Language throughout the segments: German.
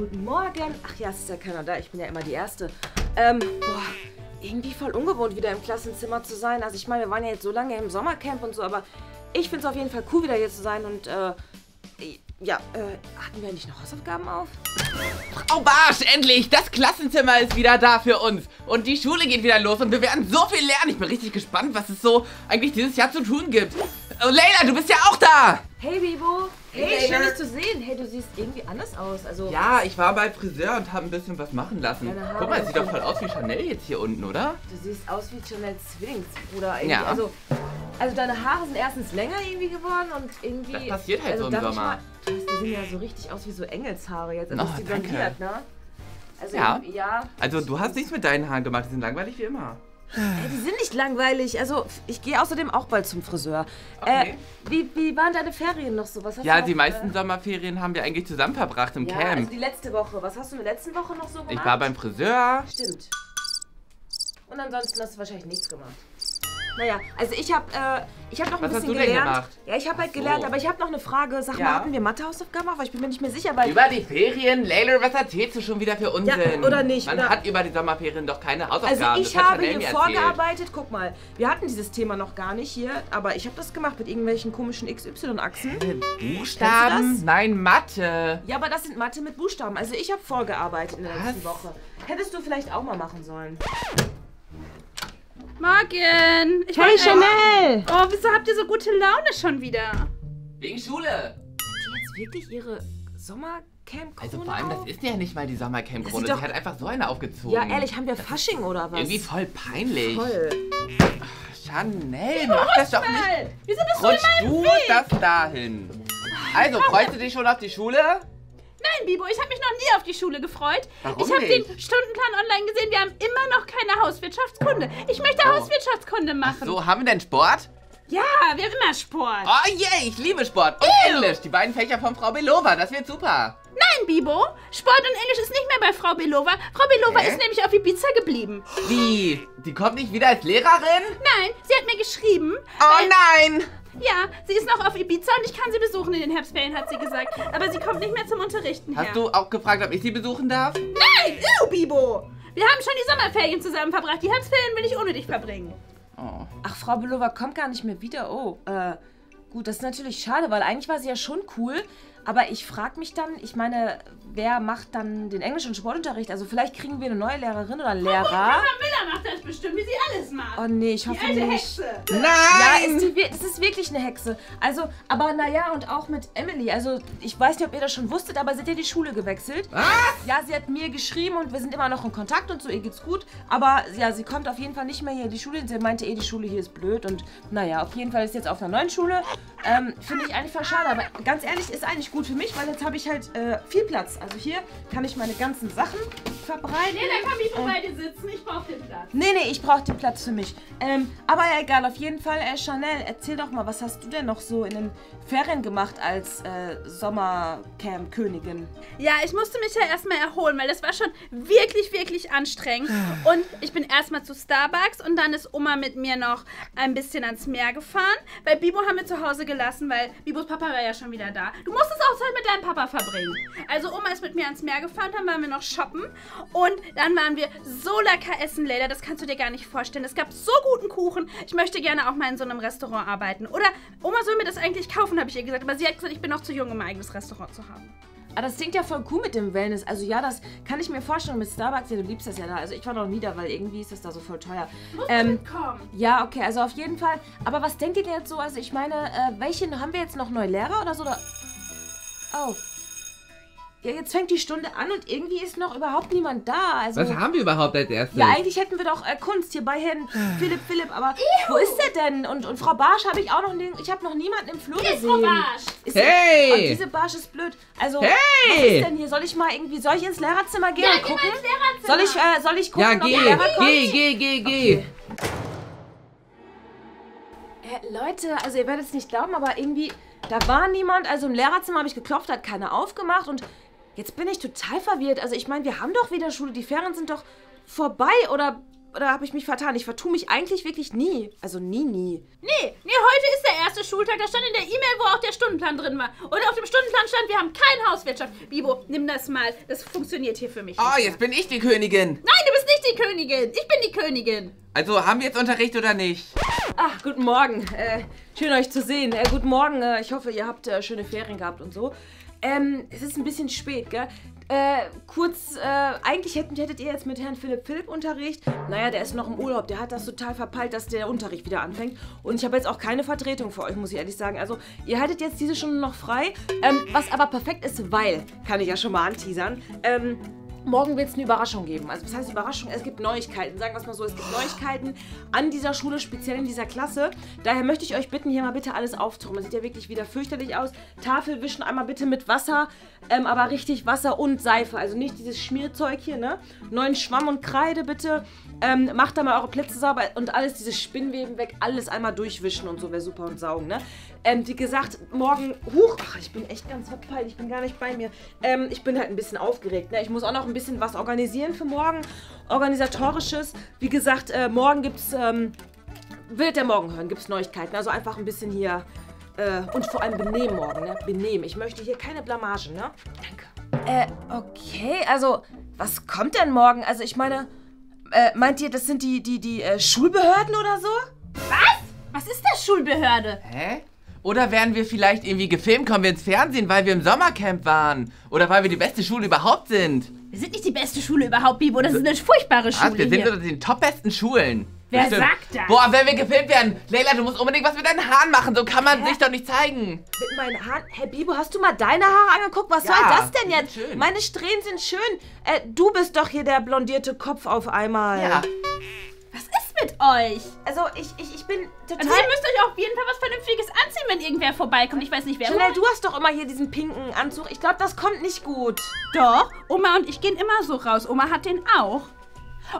guten Morgen. Ach ja, es ist ja keiner da, ich bin ja immer die Erste. Boah, irgendwie voll ungewohnt, wieder im Klassenzimmer zu sein. Also ich meine, wir waren ja jetzt so lange im Sommercamp und so, aber ich finde es auf jeden Fall cool, wieder hier zu sein und, ja, hatten wir nicht noch Hausaufgaben auf? Frau Barsch, endlich! Das Klassenzimmer ist wieder da für uns. Und die Schule geht wieder los und wir werden so viel lernen. Ich bin richtig gespannt, was es so eigentlich dieses Jahr zu tun gibt. Oh, Layla, du bist ja auch da! Hey, Bibo! Hey, schön, dich zu sehen. Hey, du siehst irgendwie anders aus. Also, ja, ich war beim Friseur und habe ein bisschen was machen lassen. Ja, guck mal, es sieht doch voll aus wie Chanel jetzt hier unten, oder? Du siehst aus wie Chanels Zwillingsbruder irgendwie. Ja. Also deine Haare sind erstens länger irgendwie geworden und irgendwie... Das passiert halt also so im Sommer. Die sehen ja so richtig aus wie so Engelshaare jetzt. Also die blondiert, ne? Also ja. Ja. Also du hast nichts mit deinen Haaren gemacht. Die sind langweilig wie immer. Die sind nicht langweilig. Also ich gehe außerdem auch bald zum Friseur. Okay. Wie waren deine Ferien noch so? Was hast du noch, die meisten Sommerferien haben wir eigentlich zusammen verbracht im Camp. Also die letzte Woche. Was hast du in der letzten Woche noch so gemacht? Ich war beim Friseur. Stimmt. Und ansonsten hast du wahrscheinlich nichts gemacht. Naja, also ich hab noch ein bisschen gelernt. Was hast du denn gemacht? Ja, ich habe halt gelernt, aber ich habe noch eine Frage. Sag mal, hatten wir Mathehausaufgaben auf? Ich bin mir nicht mehr sicher, weil... Über die Ferien? Layla, was erzählst du schon wieder für Unsinn? Ja, oder nicht? Man hat über die Sommerferien doch keine Hausaufgaben. Also ich habe hier vorgearbeitet. Guck mal, wir hatten dieses Thema noch gar nicht hier, aber ich habe das gemacht mit irgendwelchen komischen XY-Achsen. Buchstaben? Nein, Mathe. Ja, aber das sind Mathe mit Buchstaben. Also ich habe vorgearbeitet in der letzten Woche. Hättest du vielleicht auch mal machen sollen. Morgen! Hey Chanel! Oh, wieso habt ihr so gute Laune schon wieder? Wegen Schule! Hat die jetzt wirklich ihre Sommercamp-Krone? Also vor allem, das ist ja nicht mal die Sommercamp-Krone. Sie hat einfach so eine aufgezogen. Ja ehrlich, haben wir Fasching oder was? Irgendwie voll peinlich. Voll. Ach, Chanel, mach das doch nicht! Wieso bist du in meinem Weg? Rutsch du das dahin! Also, freust du dich schon auf die Schule? Nein, Bibo, ich habe mich noch nie auf die Schule gefreut. Warum ich habe den Stundenplan online gesehen. Wir haben immer noch keine Hauswirtschaftskunde. Ich möchte Hauswirtschaftskunde machen. Ach so, haben wir denn Sport? Ja, wir haben immer Sport. Oh je, yeah, ich liebe Sport. Und Englisch, die beiden Fächer von Frau Belova. Das wird super. Nein, Bibo, Sport und Englisch ist nicht mehr bei Frau Belova. Frau Belova ist nämlich auf Ibiza geblieben. Wie? Die kommt nicht wieder als Lehrerin? Nein, sie hat mir geschrieben. Oh nein! Ja, sie ist noch auf Ibiza und ich kann sie besuchen in den Herbstferien, hat sie gesagt. Aber sie kommt nicht mehr zum Unterrichten her. Hast du auch gefragt, ob ich sie besuchen darf? Nein! Bibo! Wir haben schon die Sommerferien zusammen verbracht. Die Herbstferien will ich ohne dich verbringen. Oh. Ach, Frau Belova kommt gar nicht mehr wieder. Oh, gut, das ist natürlich schade, weil eigentlich war sie ja schon cool. Aber ich frage mich dann, ich meine, wer macht dann den Englisch- und Sportunterricht? Also vielleicht kriegen wir eine neue Lehrerin oder einen Lehrer. Bohnkämper-Müller macht das bestimmt, wie sie alles macht. Oh nee, ich hoffe nicht. Hexe. Nein! Ja, das ist wirklich eine Hexe. Also, aber naja, und auch mit Emily. Also, ich weiß nicht, ob ihr das schon wusstet, aber sie hat ja die Schule gewechselt. Was? Ja, sie hat mir geschrieben und wir sind immer noch in Kontakt und so, ihr geht's gut. Aber ja, sie kommt auf jeden Fall nicht mehr hier in die Schule. Sie meinte die Schule hier ist blöd und naja, auf jeden Fall ist sie jetzt auf einer neuen Schule. Finde ich eigentlich voll schade, aber ganz ehrlich, ist eigentlich gut für mich, weil jetzt habe ich halt viel Platz. Also hier kann ich meine ganzen Sachen verbreiten. Nee, da kann ich vorbei dir sitzen. Ich brauche den Platz. Nee, ich brauche den Platz für mich. Aber ja, egal, auf jeden Fall. Chanel, erzähl doch mal, was hast du denn noch so in den Ferien gemacht als Sommercamp-Königin? Ja, ich musste mich ja erstmal erholen, weil das war schon wirklich, wirklich anstrengend. Und ich bin erstmal zu Starbucks und dann ist Oma mit mir noch ein bisschen ans Meer gefahren, weil Bibo haben wir zu Hause gelassen, weil Bibos Papa war ja schon wieder da. Du musst es auch Zeit mit deinem Papa verbringen. Also Oma ist mit mir ans Meer gefahren, dann waren wir noch shoppen und dann waren wir so lecker essen, Layla, das kannst du dir gar nicht vorstellen. Es gab so guten Kuchen. Ich möchte gerne auch mal in so einem Restaurant arbeiten. Oder Oma soll mir das eigentlich kaufen, habe ich ihr gesagt, aber sie hat gesagt, ich bin noch zu jung, um mein eigenes Restaurant zu haben. Aber das klingt ja voll cool mit dem Wellness. Also ja, das kann ich mir vorstellen. Mit Starbucks, ja, du liebst das ja da. Also ich war noch nie da, weil irgendwie ist das da so voll teuer. Muss mitkommen. Ja, okay, also auf jeden Fall. Aber was denkt ihr denn jetzt so? Also ich meine, welchen haben wir jetzt noch neue Lehrer oder so? Oh. Ja, jetzt fängt die Stunde an und irgendwie ist noch überhaupt niemand da. Also, was haben wir überhaupt als erstes? Ja, eigentlich hätten wir doch Kunst hier bei Herrn Philipp, aber wo ist der denn? Und Frau Barsch habe ich auch noch nicht, ich habe noch niemanden im Flur gesehen. Frau Barsch. Und diese Barsch ist blöd. Also, was ist denn hier? Soll ich mal irgendwie, soll ich ins Lehrerzimmer gehen und gucken? Soll ich gucken, ob der Lehrer kommt? Geh. Leute, also ihr werdet es nicht glauben, aber irgendwie, da war niemand. Also im Lehrerzimmer habe ich geklopft, hat keiner aufgemacht und jetzt bin ich total verwirrt. Also ich meine, wir haben doch wieder Schule, die Ferien sind doch vorbei oder Oder habe ich mich vertan? Ich vertue mich eigentlich wirklich nie. Also nie. Nee, heute ist der erste Schultag. Da stand in der E-Mail, wo auch der Stundenplan drin war. Und auf dem Stundenplan stand, wir haben keine Hauswirtschaft. Bibo, nimm das mal. Das funktioniert hier für mich. Oh, jetzt bin ich die Königin. Nein, du bist nicht die Königin. Ich bin die Königin. Also, haben wir jetzt Unterricht oder nicht? Ach, guten Morgen. Schön, euch zu sehen. Guten Morgen. Ich hoffe, ihr habt schöne Ferien gehabt und so. Es ist ein bisschen spät, gell? Eigentlich hättet ihr jetzt mit Herrn Philipp Unterricht. Naja, der ist noch im Urlaub, der hat das total verpeilt, dass der Unterricht wieder anfängt. Und ich habe jetzt auch keine Vertretung für euch, muss ich ehrlich sagen. Also, ihr haltet jetzt diese Stunde noch frei, was aber perfekt ist, weil, kann ich ja schon mal anteasern, morgen wird es eine Überraschung geben. Also, was heißt Überraschung? Es gibt Neuigkeiten. Sagen wir es mal so, es gibt Neuigkeiten an dieser Schule, speziell in dieser Klasse. Daher möchte ich euch bitten, hier mal bitte alles aufzuräumen. Das sieht ja wirklich wieder fürchterlich aus. Tafel wischen einmal bitte mit Wasser, aber richtig Wasser und Seife. Also nicht dieses Schmierzeug hier, ne? Neuen Schwamm und Kreide bitte. Macht da mal eure Plätze sauber und alles, diese Spinnweben weg, alles einmal durchwischen und so wäre super und saugen, ne? Wie gesagt, morgen... Huch! Ach, ich bin echt ganz verpeilt. Ich bin gar nicht bei mir. Ich bin halt ein bisschen aufgeregt, ne? Ich muss auch noch ein bisschen was organisieren für morgen. Organisatorisches. Wie gesagt, morgen gibt's... Wird der morgen hören, gibt's Neuigkeiten. Also einfach ein bisschen hier... und vor allem benehmen morgen, ne? Benehmen. Ich möchte hier keine Blamage, ne? Danke. Okay, also... Was kommt denn morgen? Also ich meine... meint ihr, das sind die Schulbehörden oder so? Was? Was ist das, Schulbehörde? Hä? Oder werden wir vielleicht irgendwie gefilmt, kommen wir ins Fernsehen, weil wir im Sommercamp waren? Oder weil wir die beste Schule überhaupt sind? Wir sind nicht die beste Schule überhaupt, Bibo. Das ist eine furchtbare Schule. Wir sind unter den topbesten Schulen. Wer sagt das? Boah, wenn wir gefilmt werden. Layla, du musst unbedingt was mit deinen Haaren machen. So kann man sich doch nicht zeigen. Mit meinen Haaren? Hey, Bibo, hast du mal deine Haare angeguckt? Was soll das denn jetzt? Schön. Meine Strähnen sind schön. Du bist doch hier der blondierte Kopf auf einmal. Ja. Was ist mit euch? Also, ich bin total... Also, ihr müsst euch auf jeden Fall was Vernünftiges anziehen, wenn irgendwer vorbeikommt. Ich weiß nicht, wer... Chanel, du hast doch immer hier diesen pinken Anzug. Ich glaube, das kommt nicht gut. Doch. Oma und ich gehen immer so raus. Oma hat den auch.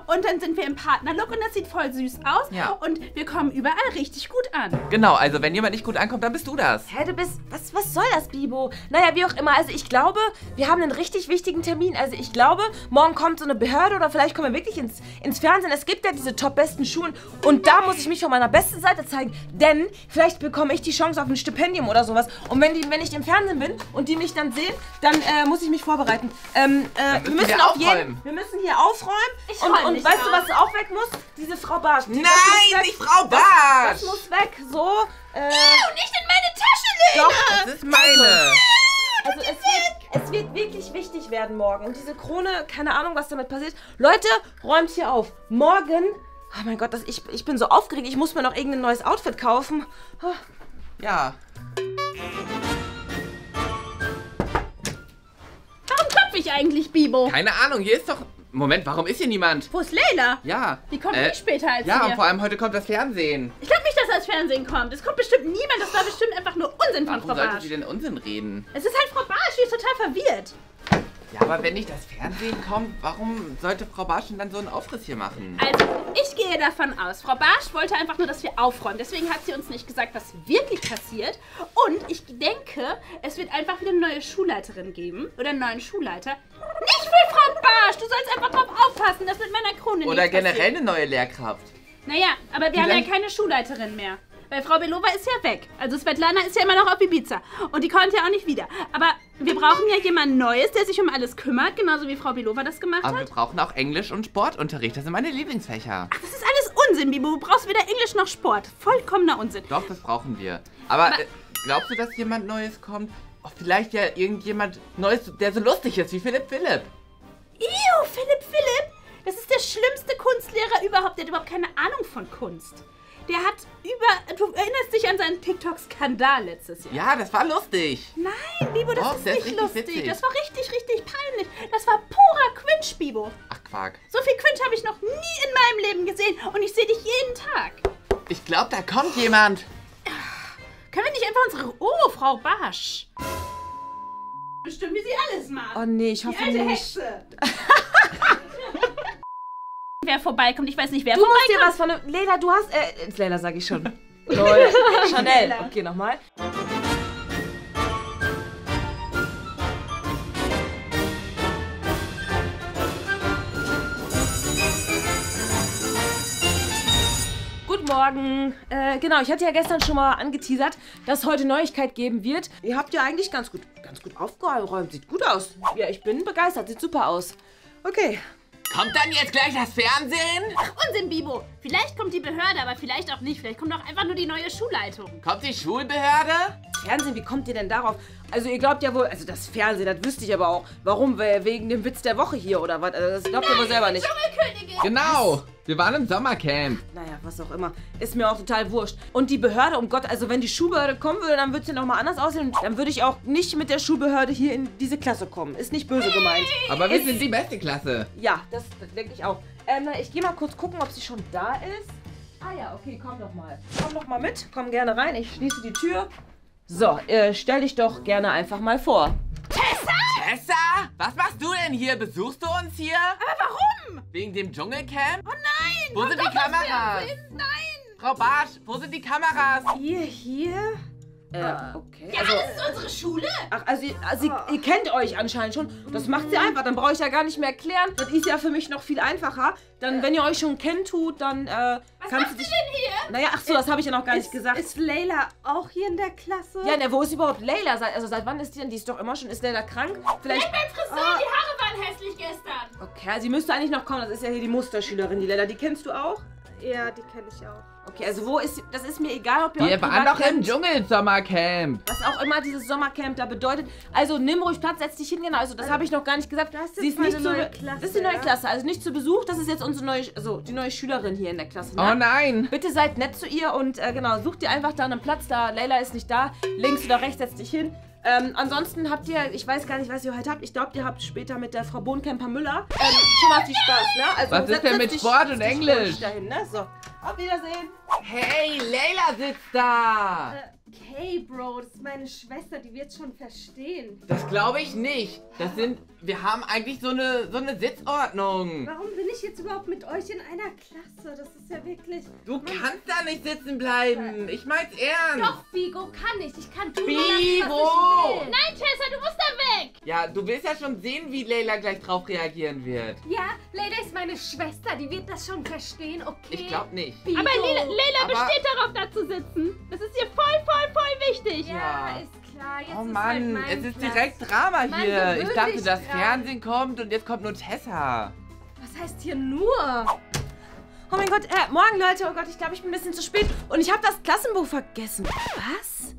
Und dann sind wir im Partnerlook und das sieht voll süß aus. Ja. Und wir kommen überall richtig gut an. Genau, also wenn jemand nicht gut ankommt, dann bist du das. Hä, du bist... Was soll das, Bibo? Naja, wie auch immer. Also ich glaube, wir haben einen richtig wichtigen Termin. Also ich glaube, morgen kommt so eine Behörde oder vielleicht kommen wir wirklich ins Fernsehen. Es gibt ja diese top-besten Schulen und da muss ich mich von meiner besten Seite zeigen. Denn vielleicht bekomme ich die Chance auf ein Stipendium oder sowas. Und wenn ich im Fernsehen bin und die mich dann sehen, dann muss ich mich vorbereiten. Wir müssen hier aufräumen. Und weißt du, was auch weg muss? Diese Frau Barsch. Nein, nicht Frau Barsch! Das muss weg, so. Ew, nicht in meine Tasche, Layla! Doch, das ist meine. Also es wird wirklich wichtig werden morgen. Und diese Krone, keine Ahnung, was damit passiert. Leute, räumt hier auf. Morgen, oh mein Gott, ich bin so aufgeregt. Ich muss mir noch irgendein neues Outfit kaufen. Oh. Ja. Warum klopfe ich eigentlich, Bibo? Keine Ahnung, hier ist doch... Moment, warum ist hier niemand? Wo ist Layla? Ja. Die kommt nicht später als wir. Ja, und vor allem heute kommt das Fernsehen. Ich glaube nicht, dass das Fernsehen kommt. Es kommt bestimmt niemand. Das war bestimmt einfach nur Unsinn von Frau Barsch. Warum sollte sie denn Unsinn reden? Es ist halt Frau Barsch, die ist total verwirrt. Ja, aber wenn nicht das Fernsehen kommt, warum sollte Frau Barsch denn dann so einen Aufriss hier machen? Also, ich gehe davon aus, Frau Barsch wollte einfach nur, dass wir aufräumen. Deswegen hat sie uns nicht gesagt, was wirklich passiert. Und ich denke, es wird einfach wieder eine neue Schulleiterin geben. Oder einen neuen Schulleiter. Nicht für Frau Barsch! Du sollst einfach drauf aufpassen, dass mit meiner Krone nichts passiert. Oder generell eine neue Lehrkraft. Naja, aber wir haben ja keine Schulleiterin mehr. Weil Frau Belova ist ja weg. Also Svetlana ist ja immer noch auf Ibiza. Und die kommt ja auch nicht wieder. Aber wir brauchen ja jemand Neues, der sich um alles kümmert. Genauso wie Frau Belova das gemacht hat. Aber wir brauchen auch Englisch und Sportunterricht. Das sind meine Lieblingsfächer. Ach, das ist alles Unsinn, Bibo. Du brauchst weder Englisch noch Sport. Vollkommener Unsinn. Doch, das brauchen wir. Aber glaubst du, dass jemand Neues kommt? Oh, vielleicht ja irgendjemand Neues, der so lustig ist wie Philipp. Ew, Philipp. Das ist der schlimmste Kunstlehrer überhaupt. Der hat überhaupt keine Ahnung von Kunst. Der hat Du erinnerst dich an seinen TikTok-Skandal letztes Jahr. Ja, das war lustig. Nein, Bibo, das ist nicht lustig. Witzig. Das war richtig peinlich. Das war purer Quinch, Bibo. Ach, Quark. So viel Quinch habe ich noch nie in meinem Leben gesehen. Und ich sehe dich jeden Tag. Ich glaube, da kommt jemand. Können wir nicht einfach unsere... Oh, Frau Barsch. Bestimmt, wie sie alles macht. Oh, nee, ich hoffe nicht. Die alte Hexe. Wer vorbeikommt, ich weiß nicht, wer vorbeikommt. Du musst dir was von... Layla, du hast... Layla sag ich schon. Lol. Chanel. Okay, nochmal. Morgen. Genau, ich hatte ja gestern schon mal angeteasert, dass es heute Neuigkeit geben wird. Ihr habt ja eigentlich ganz gut aufgeräumt. Sieht gut aus. Ja, ich bin begeistert. Sieht super aus. Okay. Kommt dann jetzt gleich das Fernsehen? Unsinn, Bibo. Vielleicht kommt die Behörde, aber vielleicht auch nicht. Vielleicht kommt auch einfach nur die neue Schulleitung. Kommt die Schulbehörde? Fernsehen, wie kommt ihr denn darauf? Also ihr glaubt ja wohl, also das Fernsehen, das wüsste ich aber auch. Warum? Wegen dem Witz der Woche hier oder was? Also das glaubt ihr wohl selber nicht. Dschungelkönigin. Genau. Wir waren im Sommercamp. Naja, was auch immer. Ist mir auch total wurscht. Und die Behörde, um Gott, also wenn die Schulbehörde kommen würde, dann würde es ja nochmal anders aussehen. Dann würde ich auch nicht mit der Schulbehörde hier in diese Klasse kommen. Ist nicht böse gemeint. Aber wir sind die beste Klasse. Ja, das denke ich auch. Ich gehe mal kurz gucken, ob sie schon da ist. Ah ja, okay, komm doch mal. Komm doch mal mit. Komm gerne rein. Ich schließe die Tür. So, stell dich doch gerne einfach mal vor. Tessa! Tessa? Was machst du denn hier? Besuchst du uns hier? Aber warum? Wegen dem Dschungelcamp? Oh nein! Wo sind die Kameras? Nein! Frau Barsch, wo sind die Kameras? Hier? Okay. Ja, also, das ist unsere Schule. Ach, also ihr kennt euch anscheinend schon. Das macht sie einfach. Dann brauche ich ja gar nicht mehr erklären. Das ist ja für mich noch viel einfacher. Dann, wenn ihr euch schon kennt, dann... Was machst du denn hier? Naja, ach so, das habe ich ja noch gar nicht gesagt. Ist Layla auch hier in der Klasse? Ja, na, wo ist überhaupt Layla? Also seit wann ist die denn? Die ist doch immer schon... Ist Layla krank? Vielleicht beim Friseur. Die Haare waren hässlich gestern. Okay, sie müsste eigentlich noch kommen. Das ist ja hier die Musterschülerin, die Layla. Die kennst du auch? Ja, die kenne ich auch. Okay, also wo ist... Das ist mir egal, ob ihr... Wir waren doch im Dschungel-Sommercamp. Was auch immer dieses Sommercamp da bedeutet. Also nimm ruhig Platz, setz dich hin. Genau, also das habe ich noch gar nicht gesagt. Das ist die neue Klasse. Das ist die neue Klasse. Also nicht zu Besuch. Das ist jetzt unsere neue... Also die neue Schülerin hier in der Klasse. Na? Oh nein. Bitte seid nett zu ihr und genau, sucht ihr einfach da einen Platz. Da Layla ist nicht da. Links oder rechts, setz dich hin. Ansonsten habt ihr, ich weiß gar nicht, was ihr heute habt. Ich glaube, ihr habt später mit der Frau Bohnkämper-Müller schon mal viel Spaß, ne? Also, was ist denn mit Sport und Englisch? Dahin, ne? So, auf Wiedersehen. Hey, Layla sitzt da. Okay, Bro, das ist meine Schwester, die wird schon verstehen. Das glaube ich nicht. Wir haben eigentlich so eine Sitzordnung. Warum bin ich jetzt überhaupt mit euch in einer Klasse? Das ist ja wirklich... Du kannst da nicht sitzen bleiben. Ich mein's ernst. Doch, Bibo kann ich. Ich kann... Bibo! Nein, Tessa, du musst da weg. Ja, du willst ja schon sehen, wie Layla gleich drauf reagieren wird. Ja, Layla ist meine Schwester. Die wird das schon verstehen, okay? Ich glaube nicht. Bibo. Aber Layla besteht darauf, da zu sitzen. Das ist ihr voll wichtig. Ja, ist klar. Jetzt es ist direkt Drama hier. Ich dachte, das Fernsehen kommt und jetzt kommt nur Tessa. Was heißt hier nur? Oh mein Gott, morgen, Leute. Oh Gott, ich glaube, ich bin ein bisschen zu spät. Und ich habe das Klassenbuch vergessen. Was?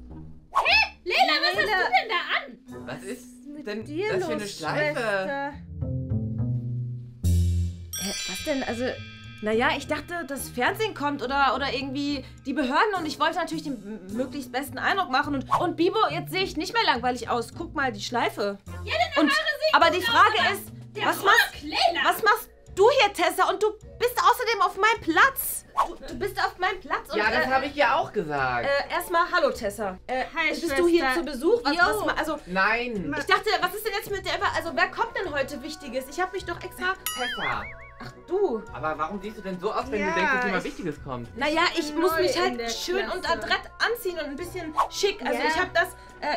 Hä? Layla, was hast du denn da an? Was ist denn das für eine Schleife? Was denn? Also... Naja, ich dachte, das Fernsehen kommt oder irgendwie die Behörden und ich wollte natürlich den möglichst besten Eindruck machen. Und Bibo, jetzt sehe ich nicht mehr langweilig aus. Guck mal, die Schleife. Ja, denn aber die Frage ist, was machst du hier, Tessa? Und du bist außerdem auf meinem Platz. Du bist auf meinem Platz. Ja, das habe ich ja auch gesagt. Erstmal, hallo, Tessa. Hi, bist Schwester. Du hier zu Besuch? Nein. Ich dachte, was ist denn jetzt mit der... Also, wer kommt denn heute Wichtiges? Ich habe mich doch extra... Tessa. Ach du. Aber warum siehst du denn so aus, wenn du denkst, dass immer Wichtiges kommt? Naja, ich muss mich halt schön und adrett anziehen und ein bisschen schick. Also ich habe das,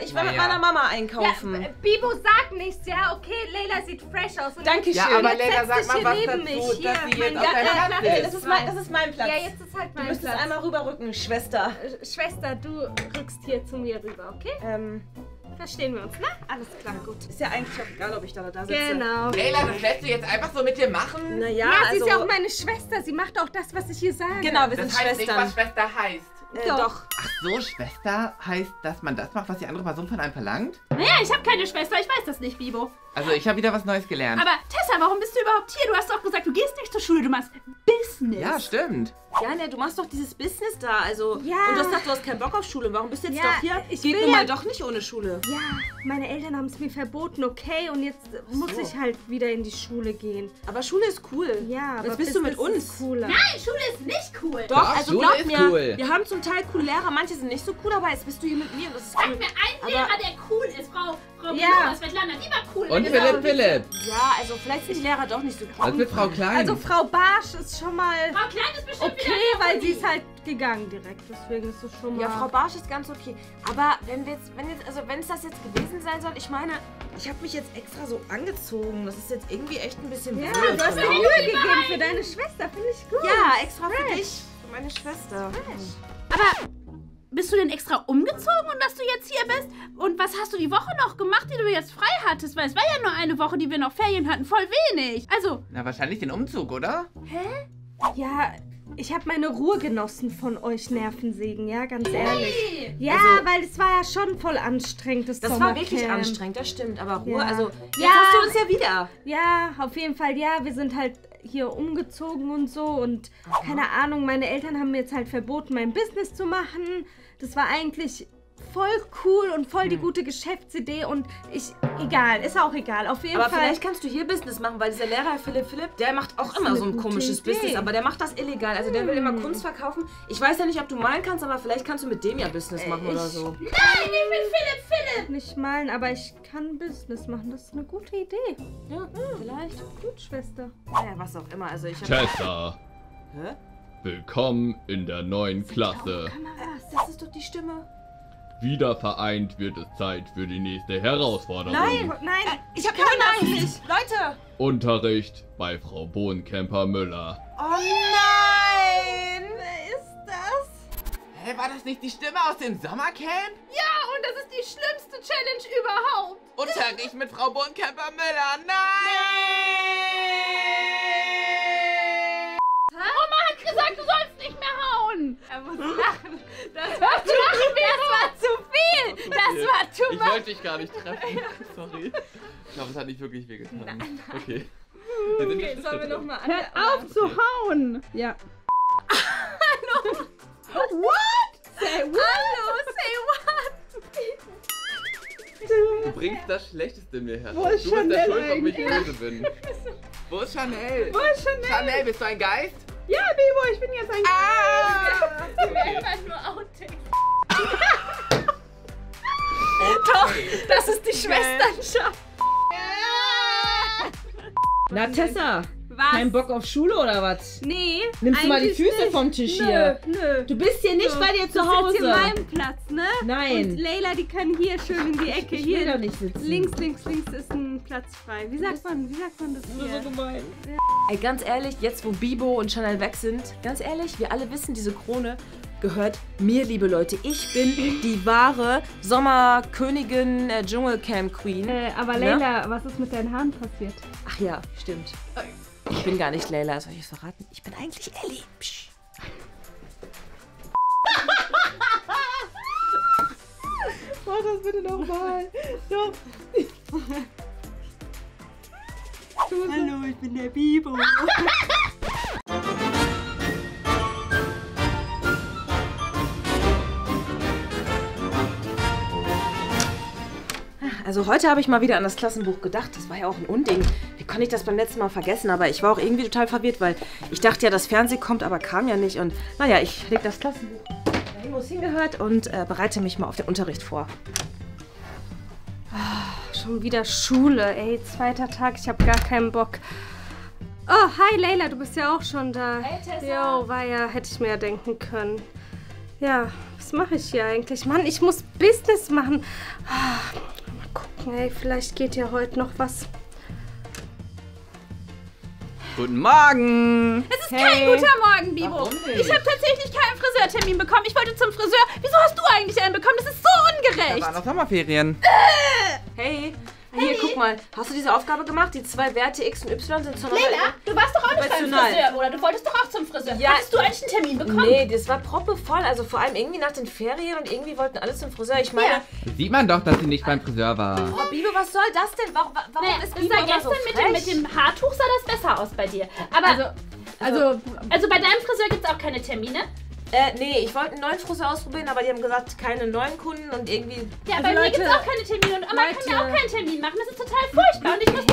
ich war mit meiner Mama einkaufen. Ja, Bibo sagt nichts, ja? Okay, Layla sieht fresh aus. Und Dankeschön. Ja, aber Layla, sag mal was dazu, dass sie jetzt auf deinem Platz ist. Das ist mein Platz. Ja, jetzt ist halt mein Platz. Du müsstest einmal rüberrücken, Schwester. Schwester, du rückst hier zu mir rüber, okay? Verstehen wir uns, ne? Alles klar, gut. Ist ja eigentlich auch egal, ob ich da sitze. Genau. Layla, das lässt du jetzt einfach so mit dir machen? Naja, sie ist ja auch meine Schwester. Sie macht auch das, was ich hier sage. Genau, wir sind Schwestern. Das heißt nicht, was Schwester heißt. Doch. Ach so, Schwester heißt, dass man das macht, was die andere Person von einem verlangt? Naja, ich habe keine Schwester. Ich weiß das nicht, Bibo. Also, ich habe wieder was Neues gelernt. Aber Tessa, warum bist du überhaupt hier? Du hast doch gesagt, du gehst nicht zur Schule, du machst Business. Ja, stimmt. Ja, ne, du machst doch dieses Business da, also... Ja. Und du hast gesagt, du hast keinen Bock auf Schule. Warum bist du jetzt doch hier? Ich geht nun mal doch nicht ohne Schule. Ja, meine Eltern haben es mir verboten, okay? Und jetzt muss ich halt wieder in die Schule gehen. Aber Schule ist cool. Ja, aber jetzt bist du mit uns. Cooler. Nein, Schule ist nicht cool. Doch, also Schule glaub mir, wir haben zum Teil coole Lehrer, manche sind nicht so cool, aber jetzt bist du hier mit mir und das ist cool. Sag mir einen Lehrer, der cool ist, Frau Belova, Svetlana, die war cool. Und Philipp. Ja, also vielleicht sind die Lehrer doch nicht so cool. Also mit Frau Klein. Also Frau Barsch ist schon mal... Frau Klein ist bestimmt okay, weil sie ist halt gegangen direkt, deswegen ist es schon mal... Ja, Frau Barsch ist ganz okay, aber wenn es das jetzt gewesen sein soll, ich meine, ich habe mich jetzt extra so angezogen, das ist jetzt irgendwie echt ein bisschen... Ja, du hast dir Mühe gegeben für deine Schwester, finde ich gut. Ja, extra für dich. meine Schwester. Aber bist du denn extra umgezogen und dass du jetzt hier bist? Und was hast du die Woche noch gemacht, die du jetzt frei hattest? Weil es war ja nur eine Woche, die wir noch Ferien hatten. Voll wenig. Also... Na, wahrscheinlich den Umzug, oder? Hä? Ja... Ich habe meine Ruhe genossen von euch Nervensägen, ja, ganz ehrlich. Hey! Ja, also, weil es war ja schon voll anstrengend, das Sommercamp. Das war wirklich anstrengend, das stimmt, aber Ruhe, ja. Also, jetzt ja, hast du uns ja wieder. Ja, auf jeden Fall, ja, wir sind halt hier umgezogen und so und keine Ahnung, meine Eltern haben mir jetzt halt verboten, mein Business zu machen. Das war eigentlich voll cool und voll die gute Geschäftsidee und ich, egal, ist auch egal, auf jeden Fall. Aber vielleicht kannst du hier Business machen, weil dieser Lehrer Philipp, der macht auch immer so ein komisches Business, aber der macht das illegal, also der will immer Kunst verkaufen. Ich weiß ja nicht, ob du malen kannst, aber vielleicht kannst du mit dem ja Business machen oder so. Nein, ich bin Philipp! Nicht malen, aber ich kann Business machen, das ist eine gute Idee. Ja, vielleicht. Gut, Schwester. Naja, was auch immer, also ich hab... Tessa! Hä? Willkommen in der neuen Klasse. Das ist doch die Stimme. Wieder vereint wird es Zeit für die nächste Herausforderung. Nein, nein, ich kann das nicht. Leute! Unterricht bei Frau Bohnkämper-Müller. Oh nein! Wer ist das? Hey, war das nicht die Stimme aus dem Sommercamp? Ja, und das ist die schlimmste Challenge überhaupt. Unterricht mit Frau Bohnkämper-Müller, nein! Oma hat gesagt, du sollst nicht mehr hauen. Er muss lachen. Das war zu viel! Das war too much! Ich wollte dich gar nicht treffen. Sorry. Ich glaube, es hat nicht wirklich wehgetan. Nein. Okay. Okay, sollen wir nochmal an? Hör auf zu hauen! Ja. Hallo! What? Say what? Hallo, say what? Du bringst das Schlechteste in mir her. Wo ist Chanel? Du bist der Schuld, ob ich böse bin. Wo ist Chanel? Wo ist Chanel? Chanel, bist du ein Geist? Ja, Bibo, ich bin jetzt ein Geist. Das wäre einfach nur Outtake. Doch, das ist die Schwesternschaft. Na Tessa, was? Kein Bock auf Schule oder was? Nee. Nimmst du mal die Füße vom Tisch hier? Nö. Du bist hier nicht bei dir zu Hause. Du bist hier meinem Platz, ne? Nein. Und Layla, die kann hier schön in die Ecke. Ich will hier da nicht sitzen. Links, links, links ist ein Platz frei. Wie sagt man das hier? So gemein. Ja. Ey, ganz ehrlich, jetzt wo Bibo und Chanel weg sind, ganz ehrlich, wir alle wissen, diese Krone gehört mir, liebe Leute. Ich bin die wahre Sommerkönigin, Dschungelcamp-Queen. Aber Layla, ja? Was ist mit deinen Haaren passiert? Ach ja, stimmt. Ich bin gar nicht Layla, soll ich es verraten? Ich bin eigentlich Ellie. Psch. Mach das bitte nochmal. Stopp. Hallo, ich bin der Bibo. Also heute habe ich mal wieder an das Klassenbuch gedacht. Das war ja auch ein Unding. Wie konnte ich das beim letzten Mal vergessen? Aber ich war auch irgendwie total verwirrt, weil ich dachte ja, das Fernsehen kommt, aber kam ja nicht. Und naja, ich lege das Klassenbuch dahin, wo es hingehört und bereite mich mal auf den Unterricht vor. Oh, schon wieder Schule, ey. Zweiter Tag, ich habe gar keinen Bock. Oh, hi Layla, du bist ja auch schon da. Hey Tessa. Jo, war ja, hätte ich mir ja denken können. Ja, was mache ich hier eigentlich? Mann, ich muss Business machen. Oh. Hey, vielleicht geht ja heute noch was. Guten Morgen! Es ist kein guter Morgen, Bibo. Ich habe tatsächlich keinen Friseurtermin bekommen. Ich wollte zum Friseur. Wieso hast du eigentlich einen bekommen? Das ist so ungerecht. Da waren noch Sommerferien. Hey, guck mal. Hast du diese Aufgabe gemacht? Die zwei Werte X und Y sind zueinander... Layla, du warst doch auch nicht beim Friseur, oder? Du wolltest doch auch zum Friseur. Ja. Hattest du eigentlich einen Termin bekommen? Nee, das war proppevoll. Also vor allem irgendwie nach den Ferien und irgendwie wollten alle zum Friseur. Ich meine... Ja. Das sieht man doch, dass sie nicht beim Friseur war. Oh, Bibo, was soll das denn? Warum ist Bibo immer so frech? Mit dem Haartuch sah das besser aus bei dir. Aber... Also bei deinem Friseur gibt es auch keine Termine? Nee, ich wollte einen neuen Friseur ausprobieren, aber die haben gesagt, keine neuen Kunden und irgendwie... Ja, also bei mir gibt es auch keine Termine und man kann ja auch keinen Termin machen. Das ist total furchtbar und ich muss...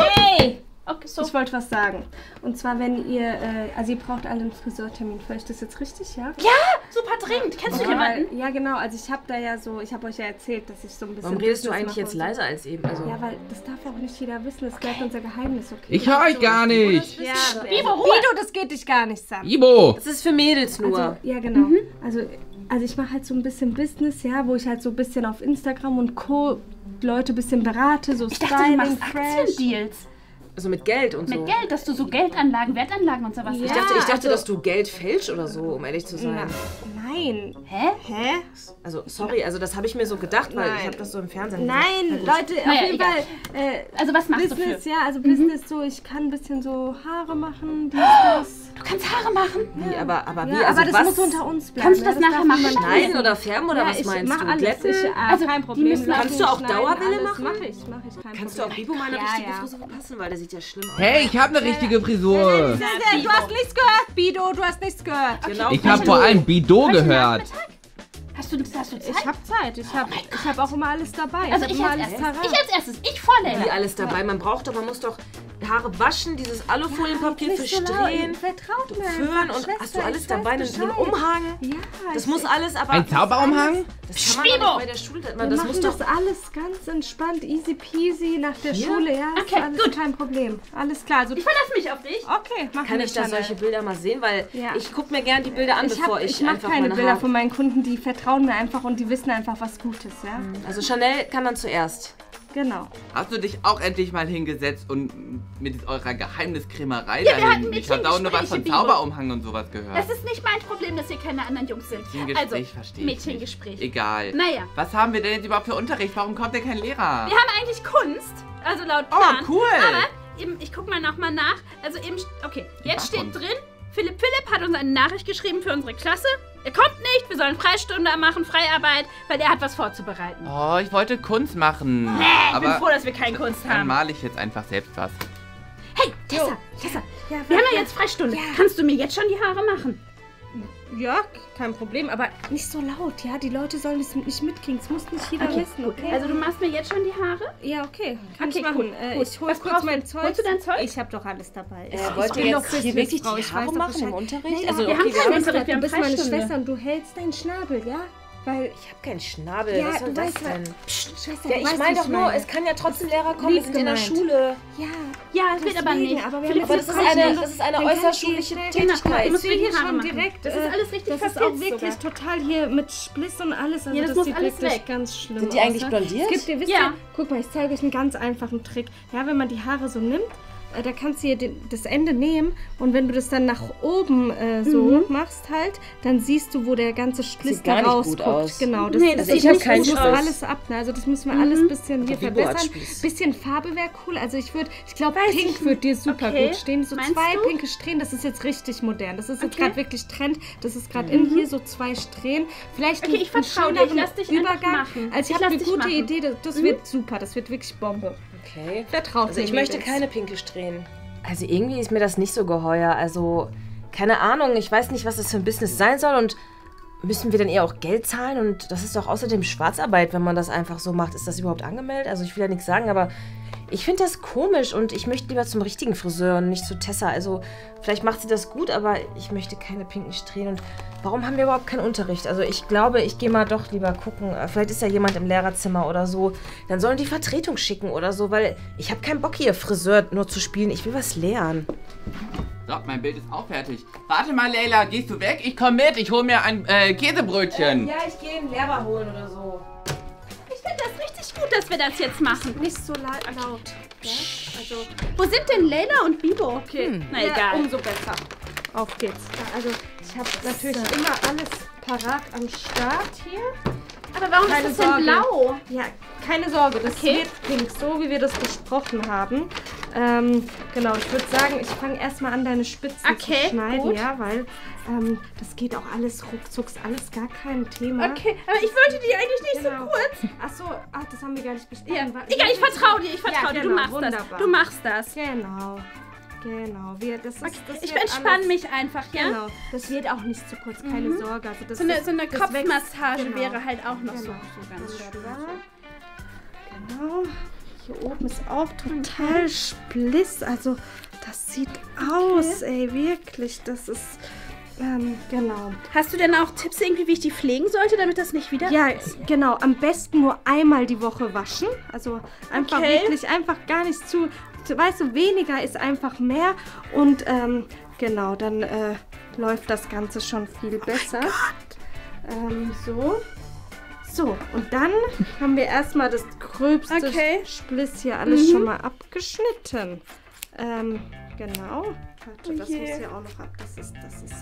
Okay, so. Ich wollte was sagen. Und zwar, wenn ihr... also ihr braucht alle einen Friseurtermin. Vielleicht ist das jetzt richtig, ja? Ja, super dringend. Kennst du jemanden? Ja, genau. Also ich habe da ja so... Ich habe euch ja erzählt, dass ich so ein bisschen... Warum redest du eigentlich jetzt leiser als eben? Also ja, weil das darf auch nicht jeder wissen. Das bleibt unser Geheimnis, okay? Ich höre euch gar nicht. Ja, Bibo, das geht dich gar nichts an. Bibo! Das ist für Mädels nur. Also, ja, genau. Also ich mache halt so ein bisschen Business, ja, wo ich halt so ein bisschen auf Instagram und Co. Leute ein bisschen berate. So Styling, Fresh. Ich dachte, du machst Aktiendeals. Also mit Geld und so? Mit Geld, dass du so Geldanlagen, Wertanlagen und sowas hast. Ja, ich dachte, dass du Geld fälschst oder so, um ehrlich zu sein. Nein. Hä? Also, sorry, also das habe ich mir so gedacht, weil ich habe das so im Fernsehen gesehen. Nein, Leute, auf jeden Fall. Also was machst du für? Ja, also Business so, ich kann ein bisschen so Haare machen, das. Du kannst Haare machen? Wie, aber wie? Ja, also aber das muss unter uns bleiben. Kannst du das nachher machen? Schneiden oder färben oder was meinst du? Glätten? Also kein Problem. Kannst du auch Dauerwelle machen? Mach ich, kein Problem. Kannst du auch Bibo meine richtige Frisur verpassen, weil der sieht ja schlimm aus. Hey, ich habe eine richtige Frisur. Du hast nichts gehört, Bido, du hast nichts gehört. Genau. Ich habe vor allem Bido gehört. Hast du Zeit? Ich hab Zeit. Ich hab auch immer alles dabei. Also ich als erstes vorlege. Wie alles dabei? Man braucht doch, man muss doch Haare waschen, dieses Alufolienpapier verstrehen, vertraut mir. Föhn und Schwester, hast du alles dabei? Den Umhang? Ja. Das muss alles aber... Ein Zauberumhang? Das kann man doch nicht bei der Schule... Wir machen das alles ganz entspannt, easy peasy nach der Schule. Ja, okay, gut. Kein Problem. Alles klar. Also ich verlasse mich auf dich. Okay, mach Kann ich da solche Bilder mal sehen? Weil ich gucke mir gerne die Bilder an, bevor ich einfach meine Haare... Ich mache keine Bilder von meinen Kunden, die vertrauen mir einfach und die wissen einfach, was gut ist. Ja? Also Chanel kann dann zuerst... Genau. Hast du dich auch endlich mal hingesetzt und mit eurer Geheimniskrämerei dahin? Ich habe da auch nur was von Zauberumhang und sowas gehört. Das ist nicht mein Problem, dass hier keine anderen Jungs sind. Also, Mädchengespräch. Egal. Naja. Was haben wir denn jetzt überhaupt für Unterricht? Warum kommt denn kein Lehrer? Wir haben eigentlich Kunst, also laut Plan. Oh, cool. Aber eben, ich guck mal nochmal nach. Also eben, okay, jetzt steht drin, Philipp hat uns eine Nachricht geschrieben für unsere Klasse. Er kommt nicht, wir sollen Freistunde machen, Freiarbeit, weil er hat was vorzubereiten. Oh, ich wollte Kunst machen. Nee, aber ich bin froh, dass wir keine Kunst haben. Dann male ich jetzt einfach selbst was. Hey, Tessa, wir haben ja jetzt Freistunde. Ja. Kannst du mir jetzt schon die Haare machen? Ja, kein Problem, aber nicht so laut, ja? Die Leute sollen es nicht mitkriegen, es muss nicht jeder wissen, okay? Also du machst mir jetzt schon die Haare? Ja, okay, kann ich machen. Cool. Ich hol kurz mein Zeug. Holst du dein Zeug? Ich hab doch alles dabei. Wollt ihr noch hier wirklich die Haare machen im Unterricht? Also wir haben keinen Unterricht, wir haben Freistunde. Du bist meine Schwester und du hältst deinen Schnabel, ja? Weil ich habe keinen Schnabel. Ja, was soll das denn? Psst, Schwester, ja, ich meine doch nur, es kann ja trotzdem Lehrer kommen, wir sind in der Schule. Ja, das wird aber nicht. Aber das ist eine äußerstschulische Tätigkeit. Ich muss mir die Haare direkt. Das ist alles richtig verpackt. Das ist auch wirklich total hier mit Spliss und alles. Also ja, das sieht wirklich ganz schlimm aus. Sind die eigentlich blondiert? Es gibt, ja. Guck mal, ich zeige euch einen ganz einfachen Trick. Ja, wenn man die Haare so nimmt, da kannst du hier das Ende nehmen und wenn du das dann nach oben so machst halt, dann siehst du, wo der ganze Spliss da rausguckt. Genau, das ich habe alles ab, ne? Also das müssen wir alles ein bisschen hier verbessern. Ein bisschen Farbe wäre cool, also ich glaube, Pink wird dir super gut stehen. So Meinst du? Pinke Strähnen, das ist jetzt richtig modern. Das ist jetzt gerade wirklich Trend, das ist gerade in hier so 2 Strähnen. Vielleicht ein schöneren Übergang. Also ich habe eine gute Idee, das wird super, das wird wirklich Bombe. Okay. Also ich möchte keine pinke Strähnen. Also irgendwie ist mir das nicht so geheuer. Also keine Ahnung, ich weiß nicht, was das für ein Business sein soll und müssen wir dann eher auch Geld zahlen? Und das ist doch außerdem Schwarzarbeit, wenn man das einfach so macht. Ist das überhaupt angemeldet? Also ich will ja nichts sagen, aber ich finde das komisch und ich möchte lieber zum richtigen Friseur und nicht zu Tessa. Also vielleicht macht sie das gut, aber ich möchte keine pinken Strähnen. Und warum haben wir überhaupt keinen Unterricht? Also ich glaube, ich gehe mal doch lieber gucken. Vielleicht ist ja jemand im Lehrerzimmer oder so. Dann sollen die Vertretung schicken oder so, weil ich habe keinen Bock hier Friseur nur zu spielen. Ich will was lernen. So, mein Bild ist auch fertig. Warte mal, Layla, gehst du weg? Ich komme mit, ich hole mir ein Käsebrötchen. Ja, ich gehe einen Lehrer holen oder so. Ich finde das richtig gut, dass wir das jetzt machen. Nicht so laut. Ja? Also, wo sind denn Layla und Bibo? Okay, na egal. Umso besser. Auf geht's. Also, ich habe natürlich immer alles parat am Start hier. Aber warum ist das denn blau? Ja, keine Sorge, das wird pink, so wie wir das besprochen haben. Genau, ich würde sagen, ich fange erstmal an, deine Spitzen zu schneiden, ja, weil das geht auch alles ruckzucks, alles gar kein Thema. Okay, aber ich wollte die eigentlich nicht so kurz. Achso, das haben wir gar nicht besprochen. Ja. Egal, ich vertraue dir, genau, du machst das. Du machst das. Genau, ich entspanne mich einfach, ja? Genau, das wird auch nicht zu kurz, keine Sorge. Also das so eine Kopfmassage wäre halt auch noch so ganz schön. Genau, hier oben ist auch total Spliss, also das sieht aus, ey, wirklich, das ist... genau. Hast du denn auch Tipps irgendwie, wie ich die pflegen sollte, damit das nicht wieder... Ja, genau. Am besten nur einmal die Woche waschen. Also einfach wirklich, einfach gar nicht zu... Weißt du, weniger ist einfach mehr. Und genau, dann läuft das Ganze schon viel besser. So, und dann haben wir erstmal das gröbste Spliss hier alles schon mal abgeschnitten. Genau. Warte, das muss ja auch noch ab. Das ist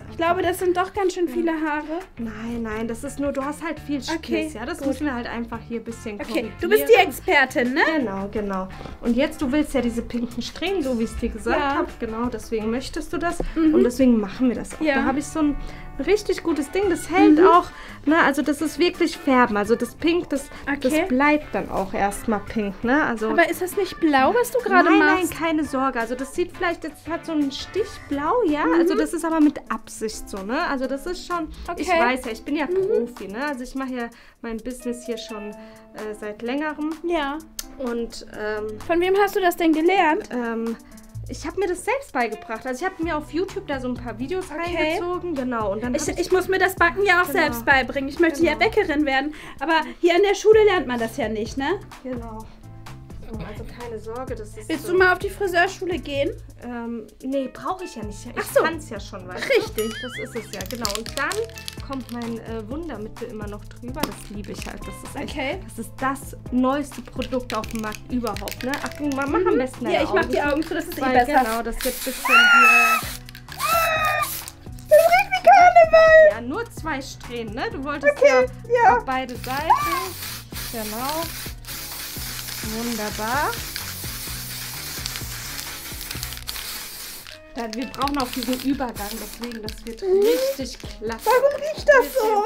ich glaube, das sind doch ganz schön viele Haare. Nein, nein, das ist nur, du hast halt viel Spitz, ja. Das müssen wir halt einfach hier ein bisschen korrigieren. Du bist die Expertin, ne? Genau, genau. Und jetzt, du willst ja diese pinken Strähnen, so wie ich es dir gesagt habe. Genau, deswegen möchtest du das. Und deswegen machen wir das auch. Da habe ich so ein richtig gutes Ding. Das hält auch, ne? Also das ist wirklich Färben. Also das Pink, das bleibt dann auch erstmal pink, ne? Also, aber ist das nicht blau, was du gerade machst? Nein, nein, keine Sorge. Also das sieht vielleicht, das hat so einen Stichblau, ja? Also das ist aber mit Absicht so, ne? Also das ist schon, ich weiß ja, ich bin ja Profi, ne? Also ich mache ja mein Business hier schon seit längerem. Ja. Und, von wem hast du das denn gelernt? Ich habe mir das selbst beigebracht. Also ich habe mir auf YouTube da so ein paar Videos reingezogen. Genau. Und dann ich muss mir das Backen ja auch selbst beibringen. Ich möchte ja Bäckerin werden. Aber hier in der Schule lernt man das ja nicht, ne? Genau. Also keine Sorge, das ist Willst du mal auf die Friseurschule gehen? Nee, brauche ich ja nicht. Ich kann es ja schon, weißt du? Richtig. Das ist es ja, genau. Und dann kommt mein Wundermittel immer noch drüber. Das liebe ich halt. Das ist echt, das ist das neueste Produkt auf dem Markt überhaupt, ne? Ach, mach am besten deine Augen. Ja, ich mache die Augen zu, das ist eh besser. Genau, das wird ein bisschen hier... Das riecht wie Karneval! Ja, nur zwei Strähnen, ne? Du wolltest ja auf beide Seiten. Genau. Wunderbar. Dann, wir brauchen auch diesen Übergang, deswegen, das wird richtig klasse. Warum riecht das so?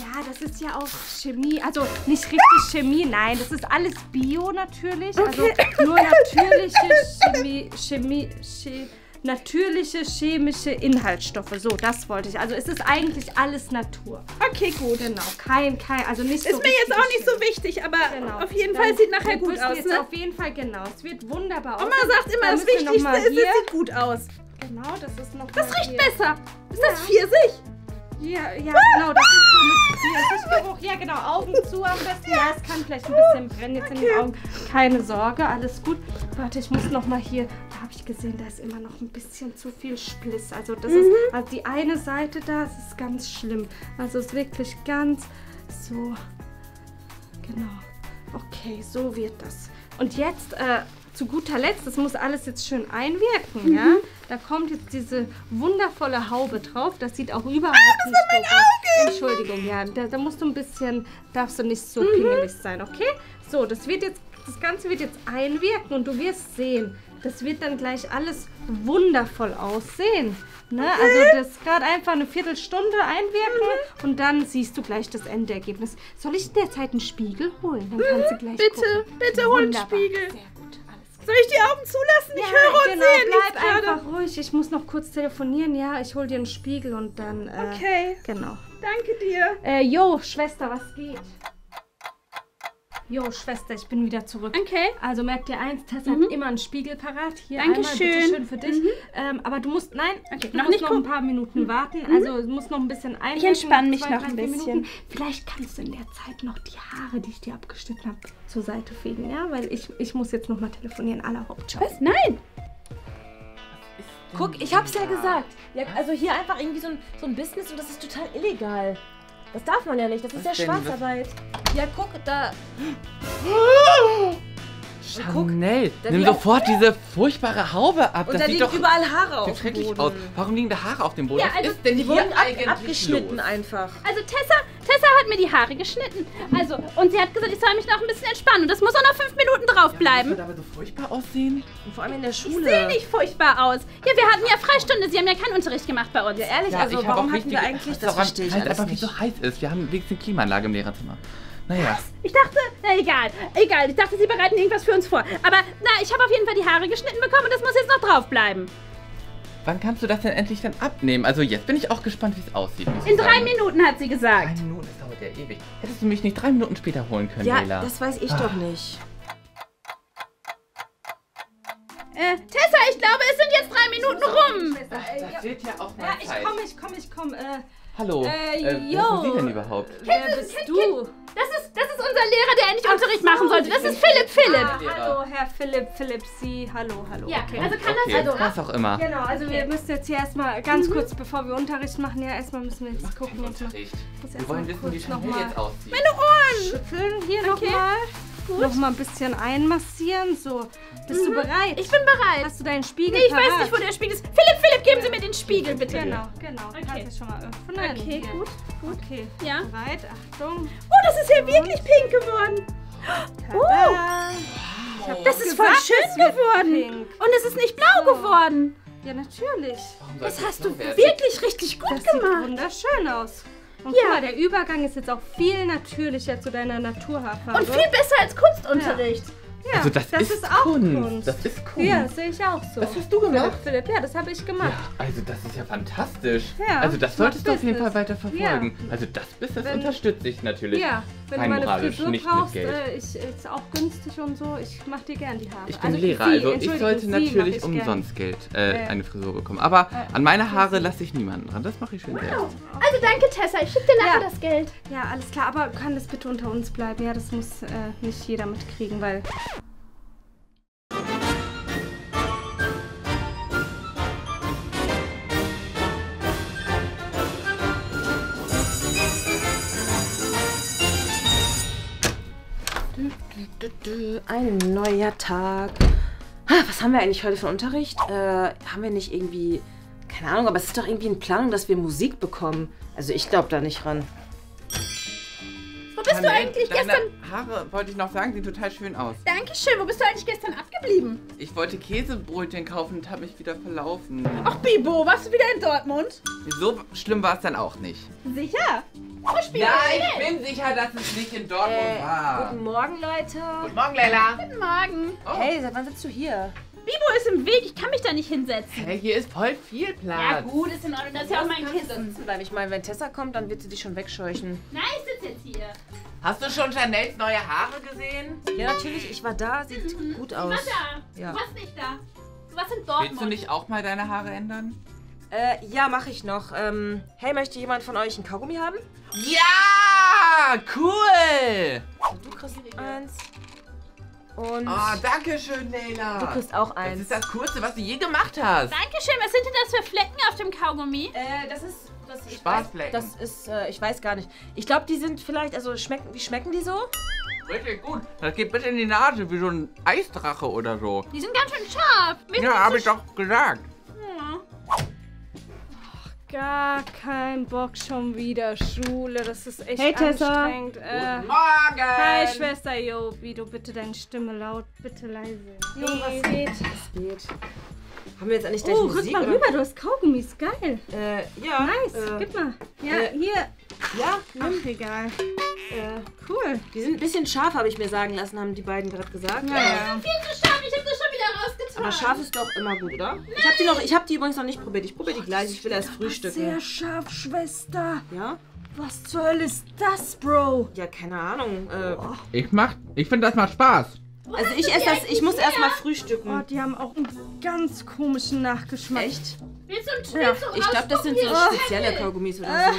Ja, das ist ja auch Chemie, also nicht richtig Chemie, nein, das ist alles Bio natürlich, also nur natürliche natürliche chemische Inhaltsstoffe. So, das wollte ich. Also es ist eigentlich alles Natur. Okay, gut. Genau. Kein, also nicht so. Ist mir jetzt auch nicht so wichtig, aber auf jeden Fall sieht nachher gut aus, ne? Auf jeden Fall, genau. Es wird wunderbar aus. Oma sagt immer, das Wichtigste ist, es sieht gut aus. Genau, das ist noch. Das riecht besser. Ist das Pfirsich? Ja, genau, das ist so mit Pfirsichgeruch. Ja, genau, Augen zu am besten. Ja, es kann vielleicht ein bisschen brennen jetzt in den Augen. Keine Sorge, alles gut. Warte, ich muss noch mal hier, da habe ich gesehen, da ist immer noch ein bisschen zu viel Spliss. Also das ist, also die eine Seite da, das ist ganz schlimm. Also es ist wirklich ganz so, genau. Okay, so wird das. Und jetzt, zu guter Letzt, das muss alles jetzt schön einwirken, ja? Da kommt jetzt diese wundervolle Haube drauf. Das sieht auch überhaupt nicht so aus. Entschuldigung, ja, da musst du ein bisschen, darfst du nicht so pingelig sein, okay? So, das wird jetzt, das Ganze wird jetzt einwirken und du wirst sehen, das wird dann gleich alles wundervoll aussehen. Ne? Also das gerade einfach eine Viertelstunde einwirken und dann siehst du gleich das Endergebnis. Soll ich in der Zeit einen Spiegel holen? Dann kannst du gleich gucken. Bitte hol einen Spiegel. Sehr gut. Soll ich die Augen zulassen? Ich höre und sehe nichts gerade. Bleib einfach ruhig. Ich muss noch kurz telefonieren. Ja, ich hole dir einen Spiegel und dann... Genau. Danke dir. Jo, Schwester, was geht? Jo, Schwester, ich bin wieder zurück. Okay. Also merkt ihr eins, Tessa hat immer einen Spiegel parat. Hier Dankeschön. Bitteschön für dich. Aber du musst, du musst noch ein paar Minuten warten. Also du musst noch ein bisschen einwirken. Ich entspanne mich noch ein bisschen. Vielleicht kannst du in der Zeit noch die Haare, die ich dir abgeschnitten habe, zur Seite fegen, ja? Weil ich muss jetzt nochmal telefonieren. Was? Nein! Guck, ich hab's ja gesagt. Ja, also hier einfach irgendwie so ein Business und das ist total illegal. Das darf man ja nicht, das ist ja Schwarzarbeit. Ja, guck, da... Chanel, nimm sofort diese furchtbare Haube ab. Und da liegen überall Haare auf dem Boden. Aus. Warum liegen da Haare auf dem Boden? Ja, also ist denn die wurden abgeschnitten einfach. Also Tessa hat mir die Haare geschnitten. Also, und sie hat gesagt, ich soll mich noch ein bisschen entspannen. Und das muss auch noch 5 Minuten draufbleiben. Ja, das wird aber so furchtbar aussehen. Und vor allem in der Schule. Ich sehe nicht furchtbar aus. Ja, wir hatten ja Freistunde. Sie haben ja keinen Unterricht gemacht bei uns. Ja, ehrlich, ja, also warum hatten wir eigentlich das verstehe ich einfach nicht. Weil es so heiß ist. Wir haben wenigstens eine Klimaanlage im Lehrerzimmer. Naja. Was? Ich dachte, na egal, ich dachte, sie bereiten irgendwas für uns vor. Aber na, ich habe auf jeden Fall die Haare geschnitten bekommen und das muss jetzt noch drauf bleiben. Wann kannst du das denn endlich dann abnehmen? Also jetzt bin ich auch gespannt, wie es aussieht. In 3 Minuten hat sie gesagt. 3 Minuten, das dauert ja ewig. Hättest du mich nicht 3 Minuten später holen können, Layla? Ja, das weiß ich doch nicht. Tessa, ich glaube, es sind jetzt 3 Minuten rum. Das wird ja auch mal Zeit. Ich komme. Hallo, wer sind Sie denn überhaupt? Wer bist du? Das ist unser Lehrer, der endlich Unterricht machen sollte. Das ist Philipp. Hallo, Herr Philipp, Sie, hallo. Ja, okay. Also kann das also... Was auch immer. Genau, also wir müssen jetzt hier erstmal ganz kurz, bevor wir Unterricht machen, erstmal müssen wir jetzt gucken. Wir wollen wissen, wie Chanel jetzt aussieht. Meine Ohren! Schütteln hier nochmal. Nochmal ein bisschen einmassieren, so. Bist du bereit? Ich bin bereit. Hast du deinen Spiegel parat? Ich weiß nicht, wo der Spiegel ist. Philipp, Philipp, geben Sie mir den Spiegel, bitte. Genau, genau. Okay. Kannst jetzt schon mal öffnen. Okay, gut, gut. Okay, ja. Bereit, Achtung. Oh, das ist ja wirklich pink geworden. Tada. Oh, das ist voll schön geworden. Und es ist nicht blau geworden. Ja, natürlich. Das hast du wirklich richtig gut gemacht. Das sieht wunderschön aus. Und guck mal, der Übergang ist jetzt auch viel natürlicher zu deiner Naturhaarfarbe. Und viel besser als Kunstunterricht. Ja, also das ist auch Kunst. Das ist Kunst. Ja, das sehe ich auch so. Das hast du gemacht, Philipp. Ja, das habe ich gemacht. Ja, also das ist ja fantastisch. Ja, also das solltest du auf jeden Fall weiter verfolgen. Ja. Also das Business unterstütze ich natürlich. Ja, wenn du meine Frisur brauchst, ist auch günstig und so. Ich mache dir gern die Haare. Ich bin also Lehrer, also ich sollte natürlich umsonst Geld eine Frisur bekommen. Aber an meine Haare lasse ich niemanden ran. Das mache ich schön selbst. Also danke, Tessa. Ich schicke dir nachher das Geld. Ja, alles klar. Aber kann das bitte unter uns bleiben? Ja, das muss nicht jeder mitkriegen, weil... Ein neuer Tag. Was haben wir eigentlich heute für Unterricht? Haben wir nicht irgendwie... Keine Ahnung, aber es ist doch irgendwie in Planung, dass wir Musik bekommen. Also ich glaube da nicht ran. Wo bist du eigentlich gestern... Haare, wollte ich noch sagen, sieht total schön aus. Dankeschön. Wo bist du eigentlich gestern abgeblieben? Ich wollte Käsebrötchen kaufen und habe mich wieder verlaufen. Ach Bibo, warst du wieder in Dortmund? So schlimm war es dann auch nicht. Sicher? Nein, ich bin sicher, dass es nicht in Dortmund war. Guten Morgen, Leute. Guten Morgen, Layla. Guten Morgen. Oh. Hey, seit wann sitzt du hier? Bibo ist im Weg, ich kann mich da nicht hinsetzen. Hey, hier ist voll viel Platz. Ja gut, ist in Ordnung, das ist ja auch mein Kissen. Ich meine, wenn Tessa kommt, dann wird sie dich schon wegscheuchen. Nein, ich sitze jetzt hier. Hast du schon Chanels neue Haare gesehen? Ja, natürlich, ich war da, sieht gut aus. Ich war da, ja. Du warst nicht da. Du warst in Dortmund. Willst du nicht auch mal deine Haare ändern? Ja, mache ich noch. Hey, möchte jemand von euch einen Kaugummi haben? Ja! Cool! Du kriegst eins. Und danke schön, Layla. Du kriegst auch eins. Das ist das Kurze, was du je gemacht hast. Dankeschön. Was sind denn das für Flecken auf dem Kaugummi? Spaßflecken. Das ist, ich weiß gar nicht. Ich glaube, die sind vielleicht, also schmecken, wie schmecken die so? Richtig gut. Das geht bitte in die Nase, wie so ein Eisdrache oder so. Die sind ganz schön scharf. Ja, habe ich doch gesagt. Gar kein Bock, schon wieder Schule. Das ist echt anstrengend. Guten Morgen! Hi, Schwester. Jo, Bido, bitte deine Stimme laut, bitte leise. Jo, was geht? Es geht. Haben wir jetzt eigentlich gleich Musik? Oh, rück mal rüber, du hast Kaugummis. Geil. Ja. Nice, gib mal. Ja, hier. Ja, ach, egal. Cool. Die sind ein bisschen scharf, habe ich mir sagen lassen, haben die beiden gerade gesagt. Ja, ja. Viel zu scharf, ich habe das schon wieder rausgetan. Aber scharf ist doch immer gut, oder? Nein. Ich habe die übrigens noch nicht probiert. Ich probiere die gleich, ich will erst frühstücken. Sehr scharf, Schwester. Ja? Was zur Hölle ist das, Bro? Ja, keine Ahnung. Ich finde, das macht Spaß. Also ich muss erstmal frühstücken. Oh, die haben auch einen ganz komischen Nachgeschmack. Echt? Ich glaube, das sind so spezielle Kaugummis oder so.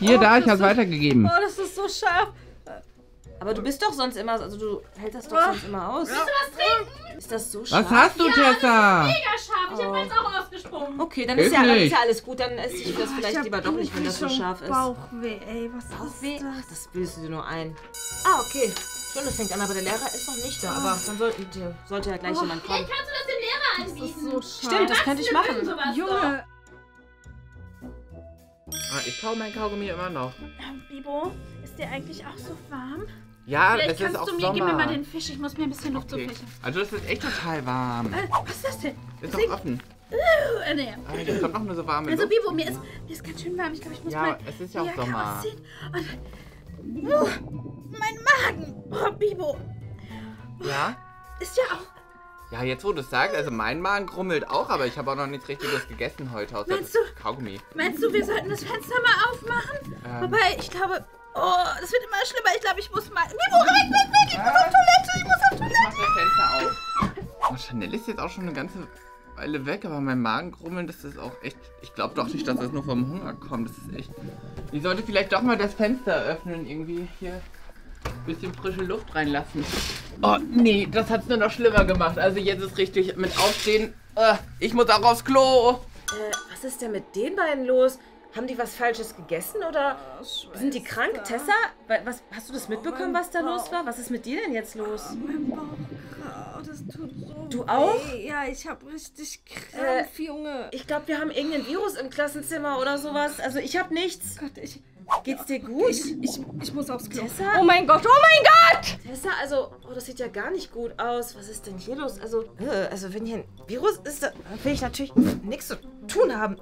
Hier, da, ich habe weitergegeben. Oh, das ist so scharf. Aber du bist doch sonst immer, also du hältst das doch sonst immer aus. Willst du was trinken? Ist das so scharf? Was hast du, Tessa? Das ist mega scharf. Ich habe jetzt auch ausgesprungen. Okay, dann ist ja alles gut. Dann esse ich das vielleicht lieber doch nicht, wenn das so scharf ist. Bauchweh, ey. Was ist das? Ach, das bildest du dir nur ein. Ah, okay. Schön, das fängt an, aber der Lehrer ist noch nicht da. Aber dann sollte ja gleich jemand kommen. Vielleicht kannst du das dem Lehrer anbieten. Das ist so scharf. Stimmt, das könnte ich machen. Junge. Ich kaue mein Kaugummi immer noch. Bibo, ist der eigentlich auch so warm? Ja, es ist auch Sommer. Gib mir mal den Fisch, ich muss mir ein bisschen Luft zufischen. Also das ist echt total warm. Was ist das denn? Ist doch offen. Nee. Das kommt auch nur so warm. Also Bibo, mir ist ganz schön warm. Ich glaube, ich muss mal... Ja, es ist ja auch Sommer. Und, mein Magen. Oh, Bibo. Ja? Ist ja auch... Ja, jetzt wo du es sagst, also mein Magen grummelt auch, aber ich habe auch noch nichts Richtiges gegessen heute, außer Kaugummi. Meinst du, wir sollten das Fenster mal aufmachen? Wobei, ich glaube, das wird immer schlimmer. Ich glaube, ich muss mal... Bibo, weg! Ich muss auf Toilette, ich muss auf Toilette! Ich mach das Fenster auf. Oh, Chanel ist jetzt auch schon eine ganze Weile weg, aber mein Magen grummeln, das ist auch echt... Ich glaube doch nicht, dass das nur vom Hunger kommt. Das ist echt... Ich sollte vielleicht doch mal das Fenster öffnen, irgendwie hier... Bisschen frische Luft reinlassen. Oh, nee, das hat's nur noch schlimmer gemacht. Also jetzt ist richtig mit Aufstehen. Ich muss auch aufs Klo. Was ist denn mit den beiden los? Haben die was Falsches gegessen oder sind die krank, Tessa? Hast du das mitbekommen, was da los war? Was ist mit dir denn jetzt los? Mein Bauch das tut so Du weh. Auch? Ja, ich habe richtig Krampf, Junge. Ich glaube, wir haben irgendein Virus im Klassenzimmer oder sowas. Also ich habe nichts. Gott, ich... Geht's dir gut? Ich muss aufs Klo. Tessa? Oh mein Gott! Tessa, also, oh, das sieht ja gar nicht gut aus. Was ist denn hier los? Also wenn hier ein Virus ist, dann will ich natürlich nichts zu tun haben.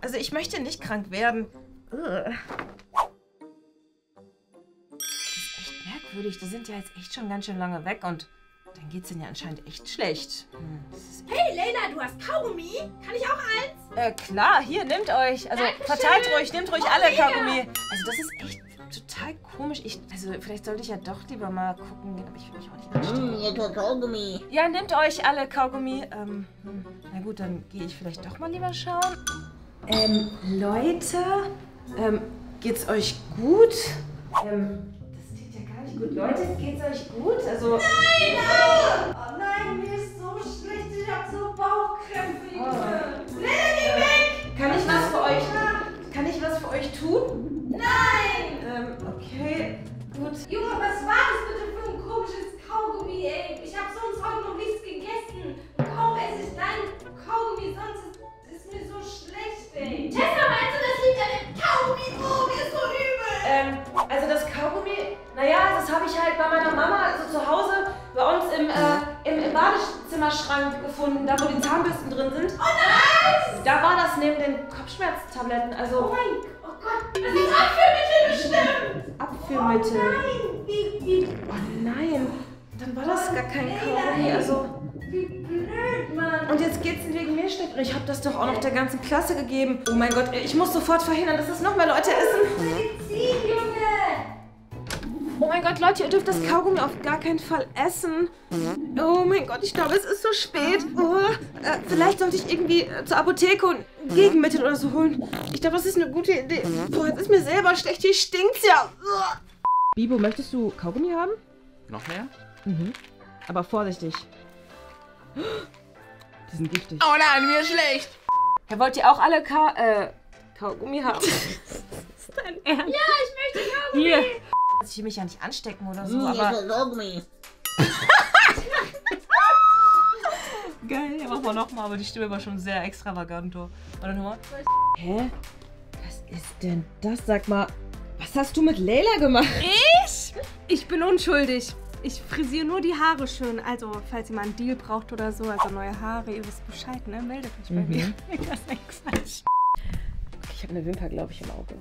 Also ich möchte nicht krank werden. Das ist echt merkwürdig. Die sind ja jetzt echt schon ganz schön lange weg und dann geht's denen ja anscheinend echt schlecht. Hey Layla, du hast Kaugummi? Kann ich auch eins? Klar, hier, nehmt euch. Also Dankeschön. Verteilt ruhig, nehmt ruhig alle Kaugummi. Also das ist echt total komisch. Also vielleicht sollte ich ja doch lieber mal gucken, aber ich will mich auch nicht anstellen. Lecker Kaugummi. Ja, nehmt euch alle Kaugummi. Na gut, dann gehe ich vielleicht doch mal lieber schauen. Leute, geht's euch gut? Das geht ja gar nicht gut. Leute, geht's euch gut? Also... Nein, nein! Oh nein, mir ist so schlecht. Ich hab so Bauchkrämpfe. Kann ich was für euch tun? Nein! Okay, gut. Junge, was war das bitte für ein komisches Kaugummi, ey? Ich habe sonst heute noch nichts gegessen. Kaum esse ich dein Kaugummi, sonst ist mir so schlecht, ey. Tessa, meinst du, das liegt an dem Kaugummi? Oh, mir ist so übel. Also das Kaugummi, naja, das habe ich halt bei meiner Mama, also zu Hause, bei uns im Badezimmerschrank gefunden, da wo die Zahnbürsten drin sind. Oh nein! Da war das neben den Kopfschmerztabletten, also... Oh mein Gott, das ist Abführmittel bestimmt! Abführmittel? Oh nein! Oh nein, dann war das gar kein Kaugummi, also... Wie blöd, Mann! Und jetzt geht's wegen mir schlecht. Ich hab das doch auch noch der ganzen Klasse gegeben. Oh mein Gott, ich muss sofort verhindern, dass das noch mehr Leute essen. Medizin, Junge! Oh mein Gott, Leute, ihr dürft das Kaugummi auf gar keinen Fall essen. Oh mein Gott, ich glaube, es ist so spät. Vielleicht sollte ich irgendwie zur Apotheke und Gegenmittel oder so holen. Ich glaube, das ist eine gute Idee. Boah, jetzt ist mir selber schlecht. Hier stinkt's ja. Bibo, möchtest du Kaugummi haben? Noch mehr? Mhm. Aber vorsichtig. Die sind giftig. Oh nein, mir ist schlecht. Ja, wollt ihr auch alle Kaugummi haben? Ist dein Ernst? Ja, ich möchte Kaugummi. Hier. Ich will mich ja nicht anstecken oder so, aber... Geil, ja, machen wir nochmal, aber die Stimme war schon sehr extravagant. Warte nochmal. Hä? Was ist denn das? Sag mal, was hast du mit Layla gemacht? Ich? Ich bin unschuldig. Ich frisiere nur die Haare schön. Also, falls ihr mal einen Deal braucht oder so, also neue Haare, ihr wisst Bescheid, ne? Meldet euch bei mir. Das ist echt falsch. Ich habe eine Wimper, glaube ich, im Auge.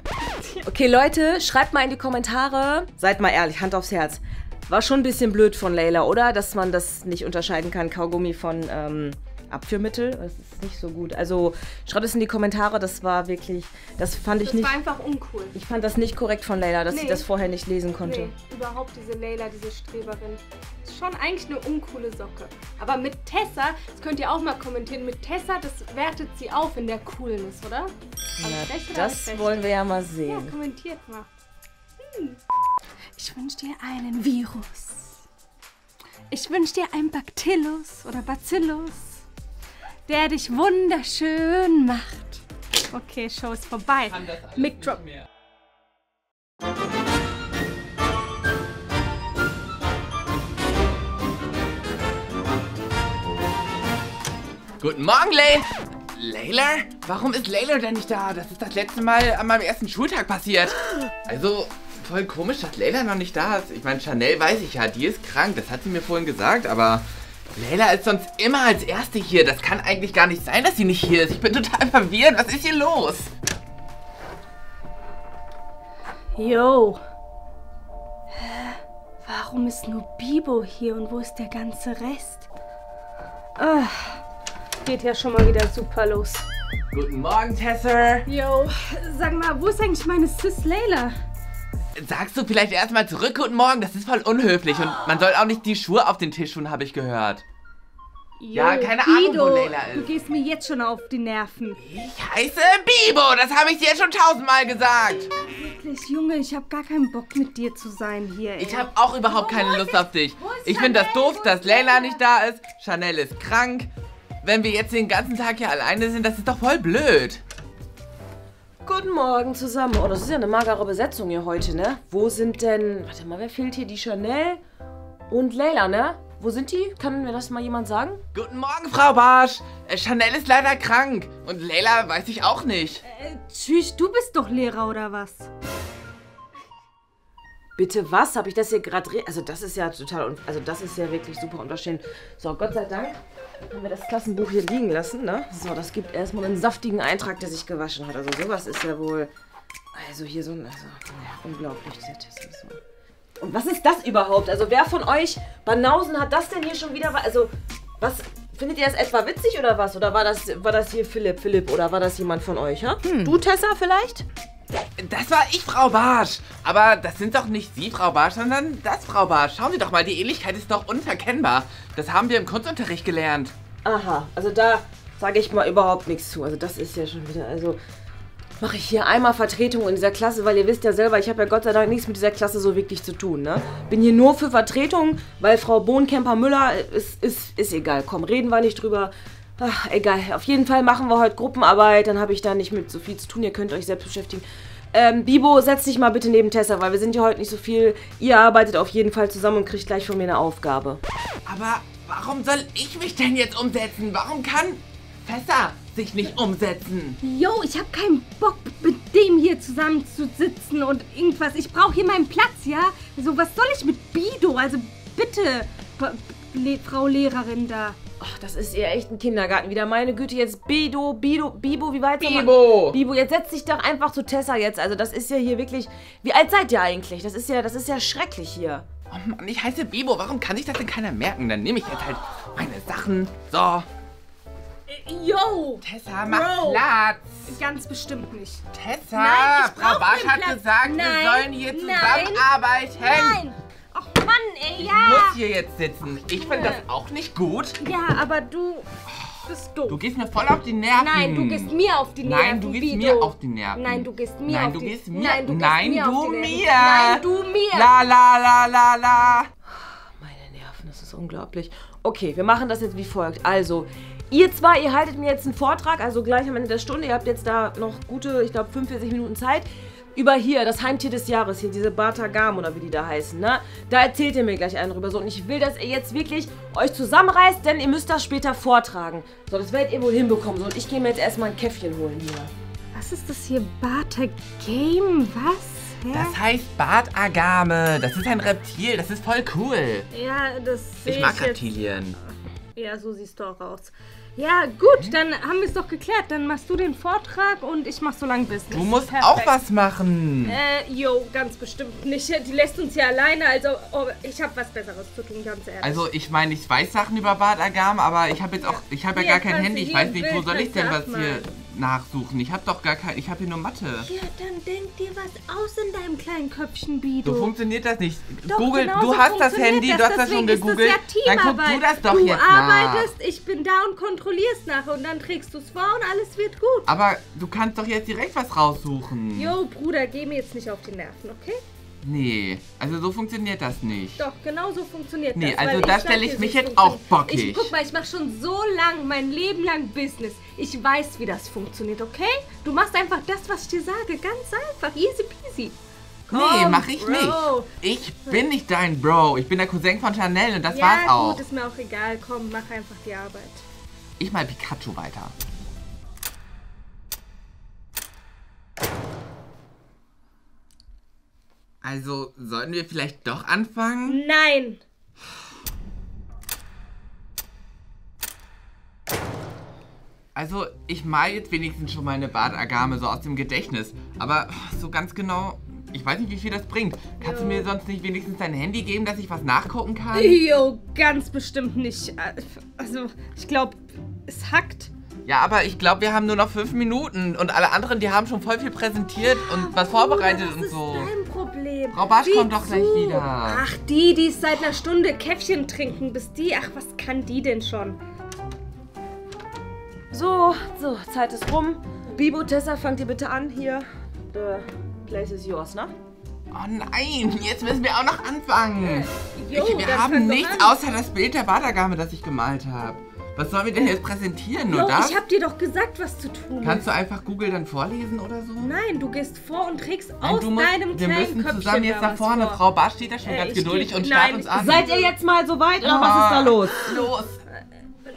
Okay, Leute, schreibt mal in die Kommentare. Seid mal ehrlich, Hand aufs Herz. War schon ein bisschen blöd von Layla, oder? Dass man das nicht unterscheiden kann, Kaugummi von Abführmittel. Das ist nicht so gut. Also schreibt es in die Kommentare, das war wirklich... Das war einfach uncool. Ich fand das nicht korrekt von Layla, dass sie das vorher nicht lesen konnte. Nee, überhaupt diese Layla, diese Streberin. Ist schon eigentlich eine uncoole Socke. Aber mit Tessa, das könnt ihr auch mal kommentieren, mit Tessa, das wertet sie auf in der Coolness, oder? Na, das wollen wir ja mal sehen. Ja, kommentiert mal. Ich wünsche dir einen Virus. Ich wünsche dir einen Bacillus oder Bacillus, der dich wunderschön macht. Okay, Show ist vorbei. Mic Drop. Guten Morgen, Layla? Warum ist Layla denn nicht da? Das ist das letzte Mal an meinem ersten Schultag passiert. Also, voll komisch, dass Layla noch nicht da ist. Ich meine, Chanel weiß ich ja, die ist krank. Das hat sie mir vorhin gesagt, aber Layla ist sonst immer als Erste hier. Das kann eigentlich gar nicht sein, dass sie nicht hier ist. Ich bin total verwirrt. Was ist hier los? Yo. Warum ist nur Bibo hier und wo ist der ganze Rest? Geht ja schon mal wieder super los. Guten Morgen, Tessa. Yo, sag mal, wo ist eigentlich meine Sis Layla? Sagst du vielleicht erstmal zurück guten Morgen? Das ist voll unhöflich und man soll auch nicht die Schuhe auf den Tisch tun, habe ich gehört. Yo, ja, keine Ahnung, wo Layla ist. Du gehst mir jetzt schon auf die Nerven. Ich heiße Bibo, das habe ich dir jetzt schon 1000-mal gesagt. Wirklich, Junge, ich habe gar keinen Bock mit dir zu sein hier. Ey. Ich habe auch überhaupt keine Lust auf dich. Ich finde das doof, dass Layla nicht da ist. Chanel ist krank. Wenn wir jetzt den ganzen Tag hier alleine sind, das ist doch voll blöd. Guten Morgen zusammen. Oh, das ist ja eine magere Besetzung hier heute, ne? Wo sind denn... Warte mal, wer fehlt hier? Die Chanel und Layla, ne? Wo sind die? Kann mir das mal jemand sagen? Guten Morgen, Frau Barsch. Chanel ist leider krank. Und Layla weiß ich auch nicht. Tschüss, du bist doch Lehrer, oder was? Bitte was? Habe ich das hier gerade... Also das ist ja total... Also das ist ja wirklich super unverschämt. So, Gott sei Dank haben wir das Klassenbuch hier liegen lassen, ne? So, das gibt erstmal einen saftigen Eintrag, der sich gewaschen hat. Also sowas ist ja wohl... Also hier so ein... Also, ja, unglaublich, der Test ist so... Und was ist das überhaupt? Also wer von euch Banausen hat das denn hier schon wieder... Also, was... Findet ihr das etwa witzig oder was? Oder war das hier Philipp oder war das jemand von euch, ha? Hm. Du, Tessa, vielleicht? Das war ich, Frau Barsch. Aber das sind doch nicht Sie, Frau Barsch, sondern das, Frau Barsch. Schauen Sie doch mal, die Ähnlichkeit ist doch unverkennbar. Das haben wir im Kunstunterricht gelernt. Aha, also da sage ich mal überhaupt nichts zu. Also das ist ja schon wieder, also mache ich hier einmal Vertretung in dieser Klasse, weil ihr wisst ja selber, ich habe ja Gott sei Dank nichts mit dieser Klasse so wirklich zu tun, ne? Bin hier nur für Vertretung, weil Frau Bohnkämper-Müller, ist egal. Komm, reden wir nicht drüber. Ach, egal. Auf jeden Fall machen wir heute Gruppenarbeit, dann habe ich da nicht mit so viel zu tun. Ihr könnt euch selbst beschäftigen. Bibo, setz dich mal bitte neben Tessa, weil wir sind ja heute nicht so viel. Ihr arbeitet auf jeden Fall zusammen und kriegt gleich von mir eine Aufgabe. Aber warum soll ich mich denn jetzt umsetzen? Warum kann Tessa sich nicht umsetzen? Jo, ich habe keinen Bock, mit dem hier zusammen zu sitzen und irgendwas. Ich brauche hier meinen Platz, ja? Also, was soll ich mit Bido? Also, bitte, Frau Lehrerin da. Ach, das ist ihr echt ein Kindergarten wieder. Meine Güte, jetzt Bibo, wie weit? Bibo, jetzt setz dich doch einfach zu Tessa jetzt. Also das ist ja hier wirklich... Wie alt seid ihr eigentlich? Das ist ja schrecklich hier. Oh Mann, ich heiße Bibo. Warum kann sich das denn keiner merken? Dann nehme ich jetzt halt meine Sachen. So. Yo! Tessa, mach Platz! Ganz bestimmt nicht. Tessa! Nein, Frau Barsch hat gesagt, wir sollen hier zusammenarbeiten. Nein! Ach Mann, ey, ja! Ich muss hier jetzt sitzen. Ich finde das auch nicht gut. Ja, aber du bist doof. Du gehst mir voll auf die Nerven. Nein, du gehst mir auf die Nerven. Nein, du gehst mir auf die Nerven. Nein, du gehst mir auf die Nerven. Nein, du gehst mir. Nein, du mir. La, la, la, la, la. Meine Nerven, das ist unglaublich. Okay, wir machen das jetzt wie folgt. Also, ihr zwei, ihr haltet mir jetzt einen Vortrag, also gleich am Ende der Stunde. Ihr habt jetzt da noch gute, ich glaube, 45 Minuten Zeit. Über hier, das Heimtier des Jahres, hier diese Bartagame oder wie die da heißen, ne? Da erzählt ihr mir gleich einen drüber so. Und ich will, dass ihr jetzt wirklich euch zusammenreißt, denn ihr müsst das später vortragen. So, das werdet ihr wohl hinbekommen. So, und ich gehe mir jetzt erstmal ein Käffchen holen hier. Was ist das hier? Bartagame? Was? Hä? Das heißt Bartagame. Das ist ein Reptil. Das ist voll cool. Ja, das sehe ich. Ich mag Reptilien. Ja, so siehst du auch aus. Ja, gut, dann haben wir es doch geklärt. Dann machst du den Vortrag und ich mach so lange Business. Du musst auch was machen. Jo, ganz bestimmt nicht. Die lässt uns hier alleine, also ich habe was Besseres zu tun, ganz ehrlich. Also ich meine, ich weiß Sachen über Bartagame, aber ich habe jetzt auch, ich habe ja gar kein Handy. Ich weiß nicht, wo soll ich denn was hier nachsuchen? Ich habe doch gar kein, ich habe hier nur Mathe. Ja, dann denk dir was aus in deinem kleinen Köpfchen, Bido. So funktioniert das nicht. Doch, Google, genau du hast das Handy, du hast das schon gegoogelt. Das ja, dann guckst du das doch du jetzt arbeitest, nach. Ich bin da und kontrollierst nachher und dann trägst du es vor und alles wird gut. Aber du kannst doch jetzt direkt was raussuchen. Jo, Bruder, geh mir jetzt nicht auf die Nerven, okay? Nee, also so funktioniert das nicht. Doch, genau so funktioniert das. Nee, also da stelle ich mich jetzt auch bockig. Guck mal, ich mache schon so lang, mein Leben lang Business. Ich weiß, wie das funktioniert, okay? Du machst einfach das, was ich dir sage. Ganz einfach, easy peasy. Komm, nee, mach ich nicht. Ich bin nicht dein Bro. Ich bin der Cousin von Chanel und das war's auch. Ja, gut, ist mir auch egal. Komm, mach einfach die Arbeit. Ich mal Pikachu weiter. Also, sollten wir vielleicht doch anfangen? Nein! Also, ich mal jetzt wenigstens schon meine Bartagame so aus dem Gedächtnis. Aber so ganz genau, ich weiß nicht, wie viel das bringt. Kannst du mir sonst nicht wenigstens dein Handy geben, dass ich was nachgucken kann? Jo, ganz bestimmt nicht. Also, ich glaube, es hackt. Ja, aber ich glaube, wir haben nur noch 5 Minuten und alle anderen, die haben schon voll viel präsentiert und was vorbereitet und so. Das ist dein Problem. Frau Barsch kommt doch gleich wieder. Ach, die ist seit einer Stunde Käffchen trinken, bis die, ach, was kann die denn schon? So, Zeit ist rum. Bibo, Tessa, fangt ihr bitte an hier. The place is yours, ne? Oh nein, jetzt müssen wir auch noch anfangen. Wir haben nichts außer das Bild der Bartagame, das ich gemalt habe. Was sollen wir denn jetzt präsentieren? Nur das? Ich hab dir doch gesagt, was zu tun ist. Kannst du einfach Google dann vorlesen oder so? Nein, du gehst vor und trägst aus deinem kleinen Köpfchen. Wir müssen zusammen jetzt nach vorne. Frau Barsch steht da schon ganz geduldig und starrt uns an. Seid ihr jetzt mal so weit oder was ist da los? Los!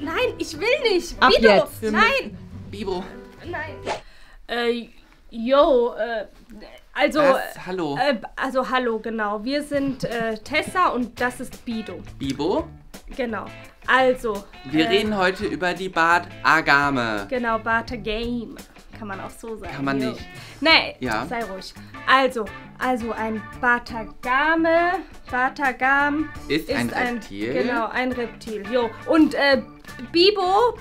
Nein, ich will nicht. Ab Bibo, jetzt. Nein. Bibo. Nein. Hallo, genau. Wir sind Tessa und das ist Bibo. Bibo? Genau. Also. Wir reden heute über die Bartagame. Genau, Bartagame. Kann man auch so sagen. Kann man nicht. Nein, sei ruhig. Also ein Bartagame. Bartagam ist ein Reptil. Genau, ein Reptil. Jo. Und Bibo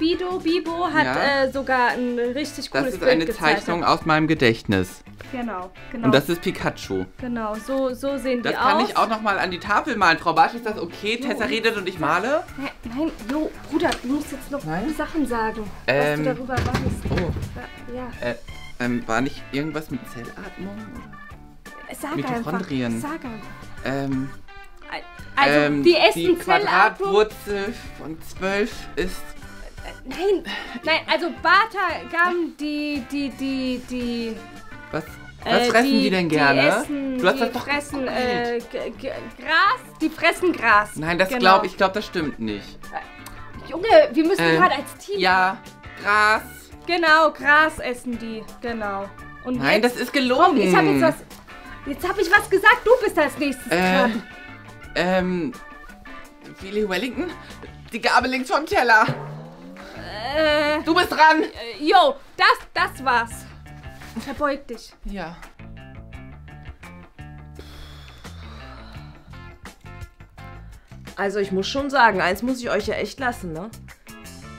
hat sogar ein richtig cooles Bild gezeigt. Das ist eine Zeichnung aus meinem Gedächtnis. Genau. Und das ist Pikachu. Genau, so sehen die aus. Das kann ich auch nochmal an die Tafel malen. Frau Barsch, ist das okay? Jo, Tessa redet und ich male? Nein, Jo, Bruder, du musst jetzt noch Sachen sagen, was du darüber weißt. Oh. Ja. War nicht irgendwas mit Zellatmung? Sag Mitochondrien. Einfach. Sag einfach. Also, wir essen die Quadratwurzel von 12 ist... Nein, also Bartagame, Was fressen die denn gerne? Die essen, du hast das doch fressen Gras. Die fressen Gras. Nein, das ich glaube, das stimmt nicht. Junge, wir müssen gerade als Team. Ja, Gras. Genau, Gras essen die. Genau. Und nein, das ist gelogen. Komm, ich habe jetzt was. Jetzt habe ich was gesagt. Du bist als nächstes dran. Willy Wellington, die Gabel links vom Teller. Du bist dran. Jo, das war's. Verbeug dich. Ja. Also ich muss schon sagen, eins muss ich euch ja echt lassen, ne?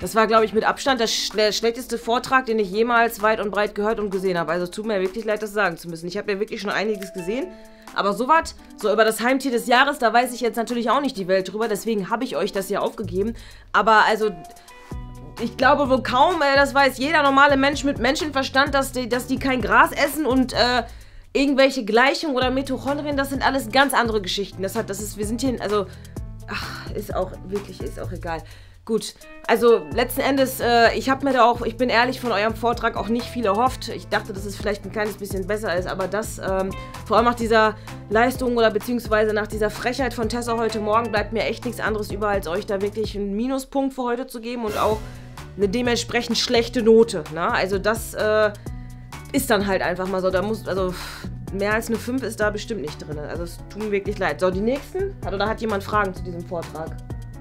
Das war, glaube ich, mit Abstand der schlechteste Vortrag, den ich jemals weit und breit gehört und gesehen habe. Also tut mir wirklich leid, das sagen zu müssen. Ich habe ja wirklich schon einiges gesehen. Aber sowas, so über das Heimtier des Jahres, da weiß ich jetzt natürlich auch nicht die Welt drüber. Deswegen habe ich euch das ja aufgegeben. Aber also... Ich glaube wohl kaum, das weiß jeder normale Mensch mit Menschenverstand, dass die kein Gras essen und irgendwelche Gleichungen oder Mitochondrien, das sind alles ganz andere Geschichten. Wir sind hier, ist auch egal. Gut, also letzten Endes, ich bin ehrlich, von eurem Vortrag auch nicht viel erhofft. Ich dachte, dass es vielleicht ein kleines bisschen besser ist, aber das, vor allem nach dieser Leistung oder beziehungsweise nach dieser Frechheit von Tessa heute Morgen, bleibt mir echt nichts anderes über, als euch da wirklich einen Minuspunkt für heute zu geben und auch eine dementsprechend schlechte Note, ne? Also das ist dann halt einfach mal so, mehr als eine 5 ist da bestimmt nicht drin. Also es tut mir wirklich leid. So, die nächsten? Hat jemand Fragen zu diesem Vortrag?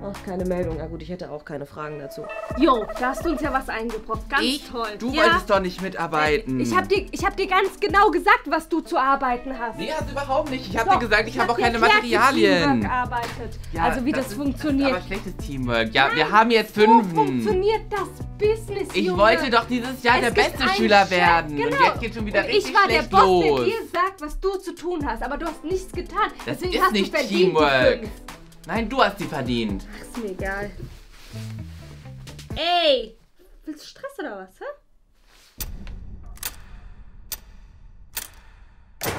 Ach, keine Meldung. Na gut, ich hätte auch keine Fragen dazu. Jo, da hast du uns ja was eingebrockt. Ganz toll. Du wolltest doch nicht mitarbeiten. Ich hab dir ganz genau gesagt, was du zu arbeiten hast. Nee, hast du überhaupt nicht. Ich hab dir gesagt, ich habe auch keine Materialien. Ja, also wie das funktioniert. Das ist aber schlechtes Teamwork. Ja, wir haben jetzt 5. So funktioniert das Business, Junge. Ich wollte doch dieses Jahr der beste Schüler werden. Genau. Und jetzt geht schon wieder richtig schlecht los. Ich war der Boss, der dir sagt, was du zu tun hast. Aber du hast nichts getan. Das ist nicht Teamwork. Nein, du hast die verdient. Ach, ist mir egal. Ey! Willst du Stress oder was, hä?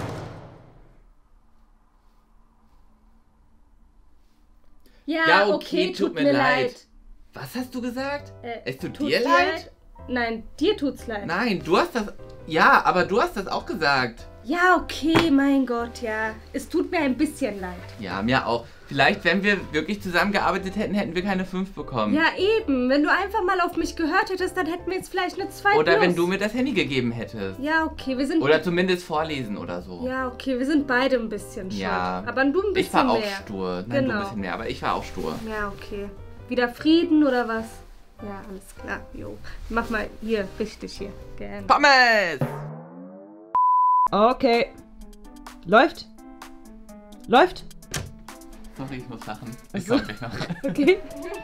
Ja, okay, tut mir leid. Was hast du gesagt? Es tut dir leid? Nein, dir tut's leid. Nein, du hast das... Ja, aber du hast das auch gesagt. Ja, okay, mein Gott, ja. Es tut mir ein bisschen leid. Ja, mir auch. Vielleicht, wenn wir wirklich zusammengearbeitet hätten, hätten wir keine 5 bekommen. Ja, eben. Wenn du einfach mal auf mich gehört hättest, dann hätten wir jetzt vielleicht eine 2 Oder plus. Wenn du mir das Handy gegeben hättest. Ja, okay, wir sind... Oder zumindest vorlesen oder so. Ja, okay, wir sind beide ein bisschen schuld. Ja. Aber du ein bisschen mehr. Ich war auch stur. Nein, du ein bisschen mehr, aber ich war auch stur. Ja, okay. Wieder Frieden oder was? Ja, alles klar. Jo. Mach mal hier, richtig hier. Gerne. Pommes! Okay. Läuft? Sorry, ich muss lachen. Ich sag gleich noch. Okay.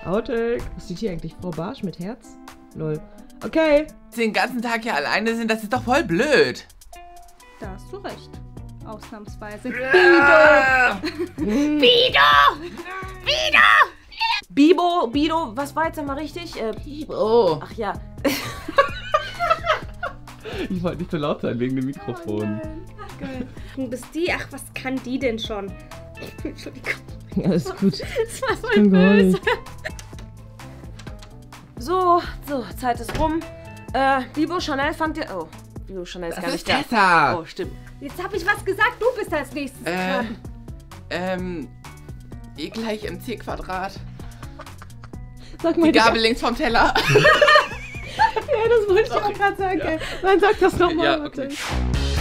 Outtake. Was sieht hier eigentlich Frau Barsch mit Herz? Lol. Okay. Den ganzen Tag hier alleine sind, das ist doch voll blöd. Da hast du recht. Ausnahmsweise. Ja. Bibo, was war jetzt nochmal richtig? Bibo. Ach ja. Ich wollte nicht so laut sein wegen dem Mikrofon. Ach geil. Ach, was kann die denn schon? Entschuldigung. Ja, ist gut. Das war voll böse. So, Zeit ist rum. Bibo, Chanel fand ihr... Oh, Bibo, Chanel ist das gar nicht da. Tessa. Oh, stimmt. Jetzt habe ich was gesagt, du bist als nächstes dran. E gleich mc Quadrat. Sag mal die Gabel links vom Teller. Ja, das wollte ich auch gerade sagen. Ja. Nein, sag das nochmal. Ja, okay.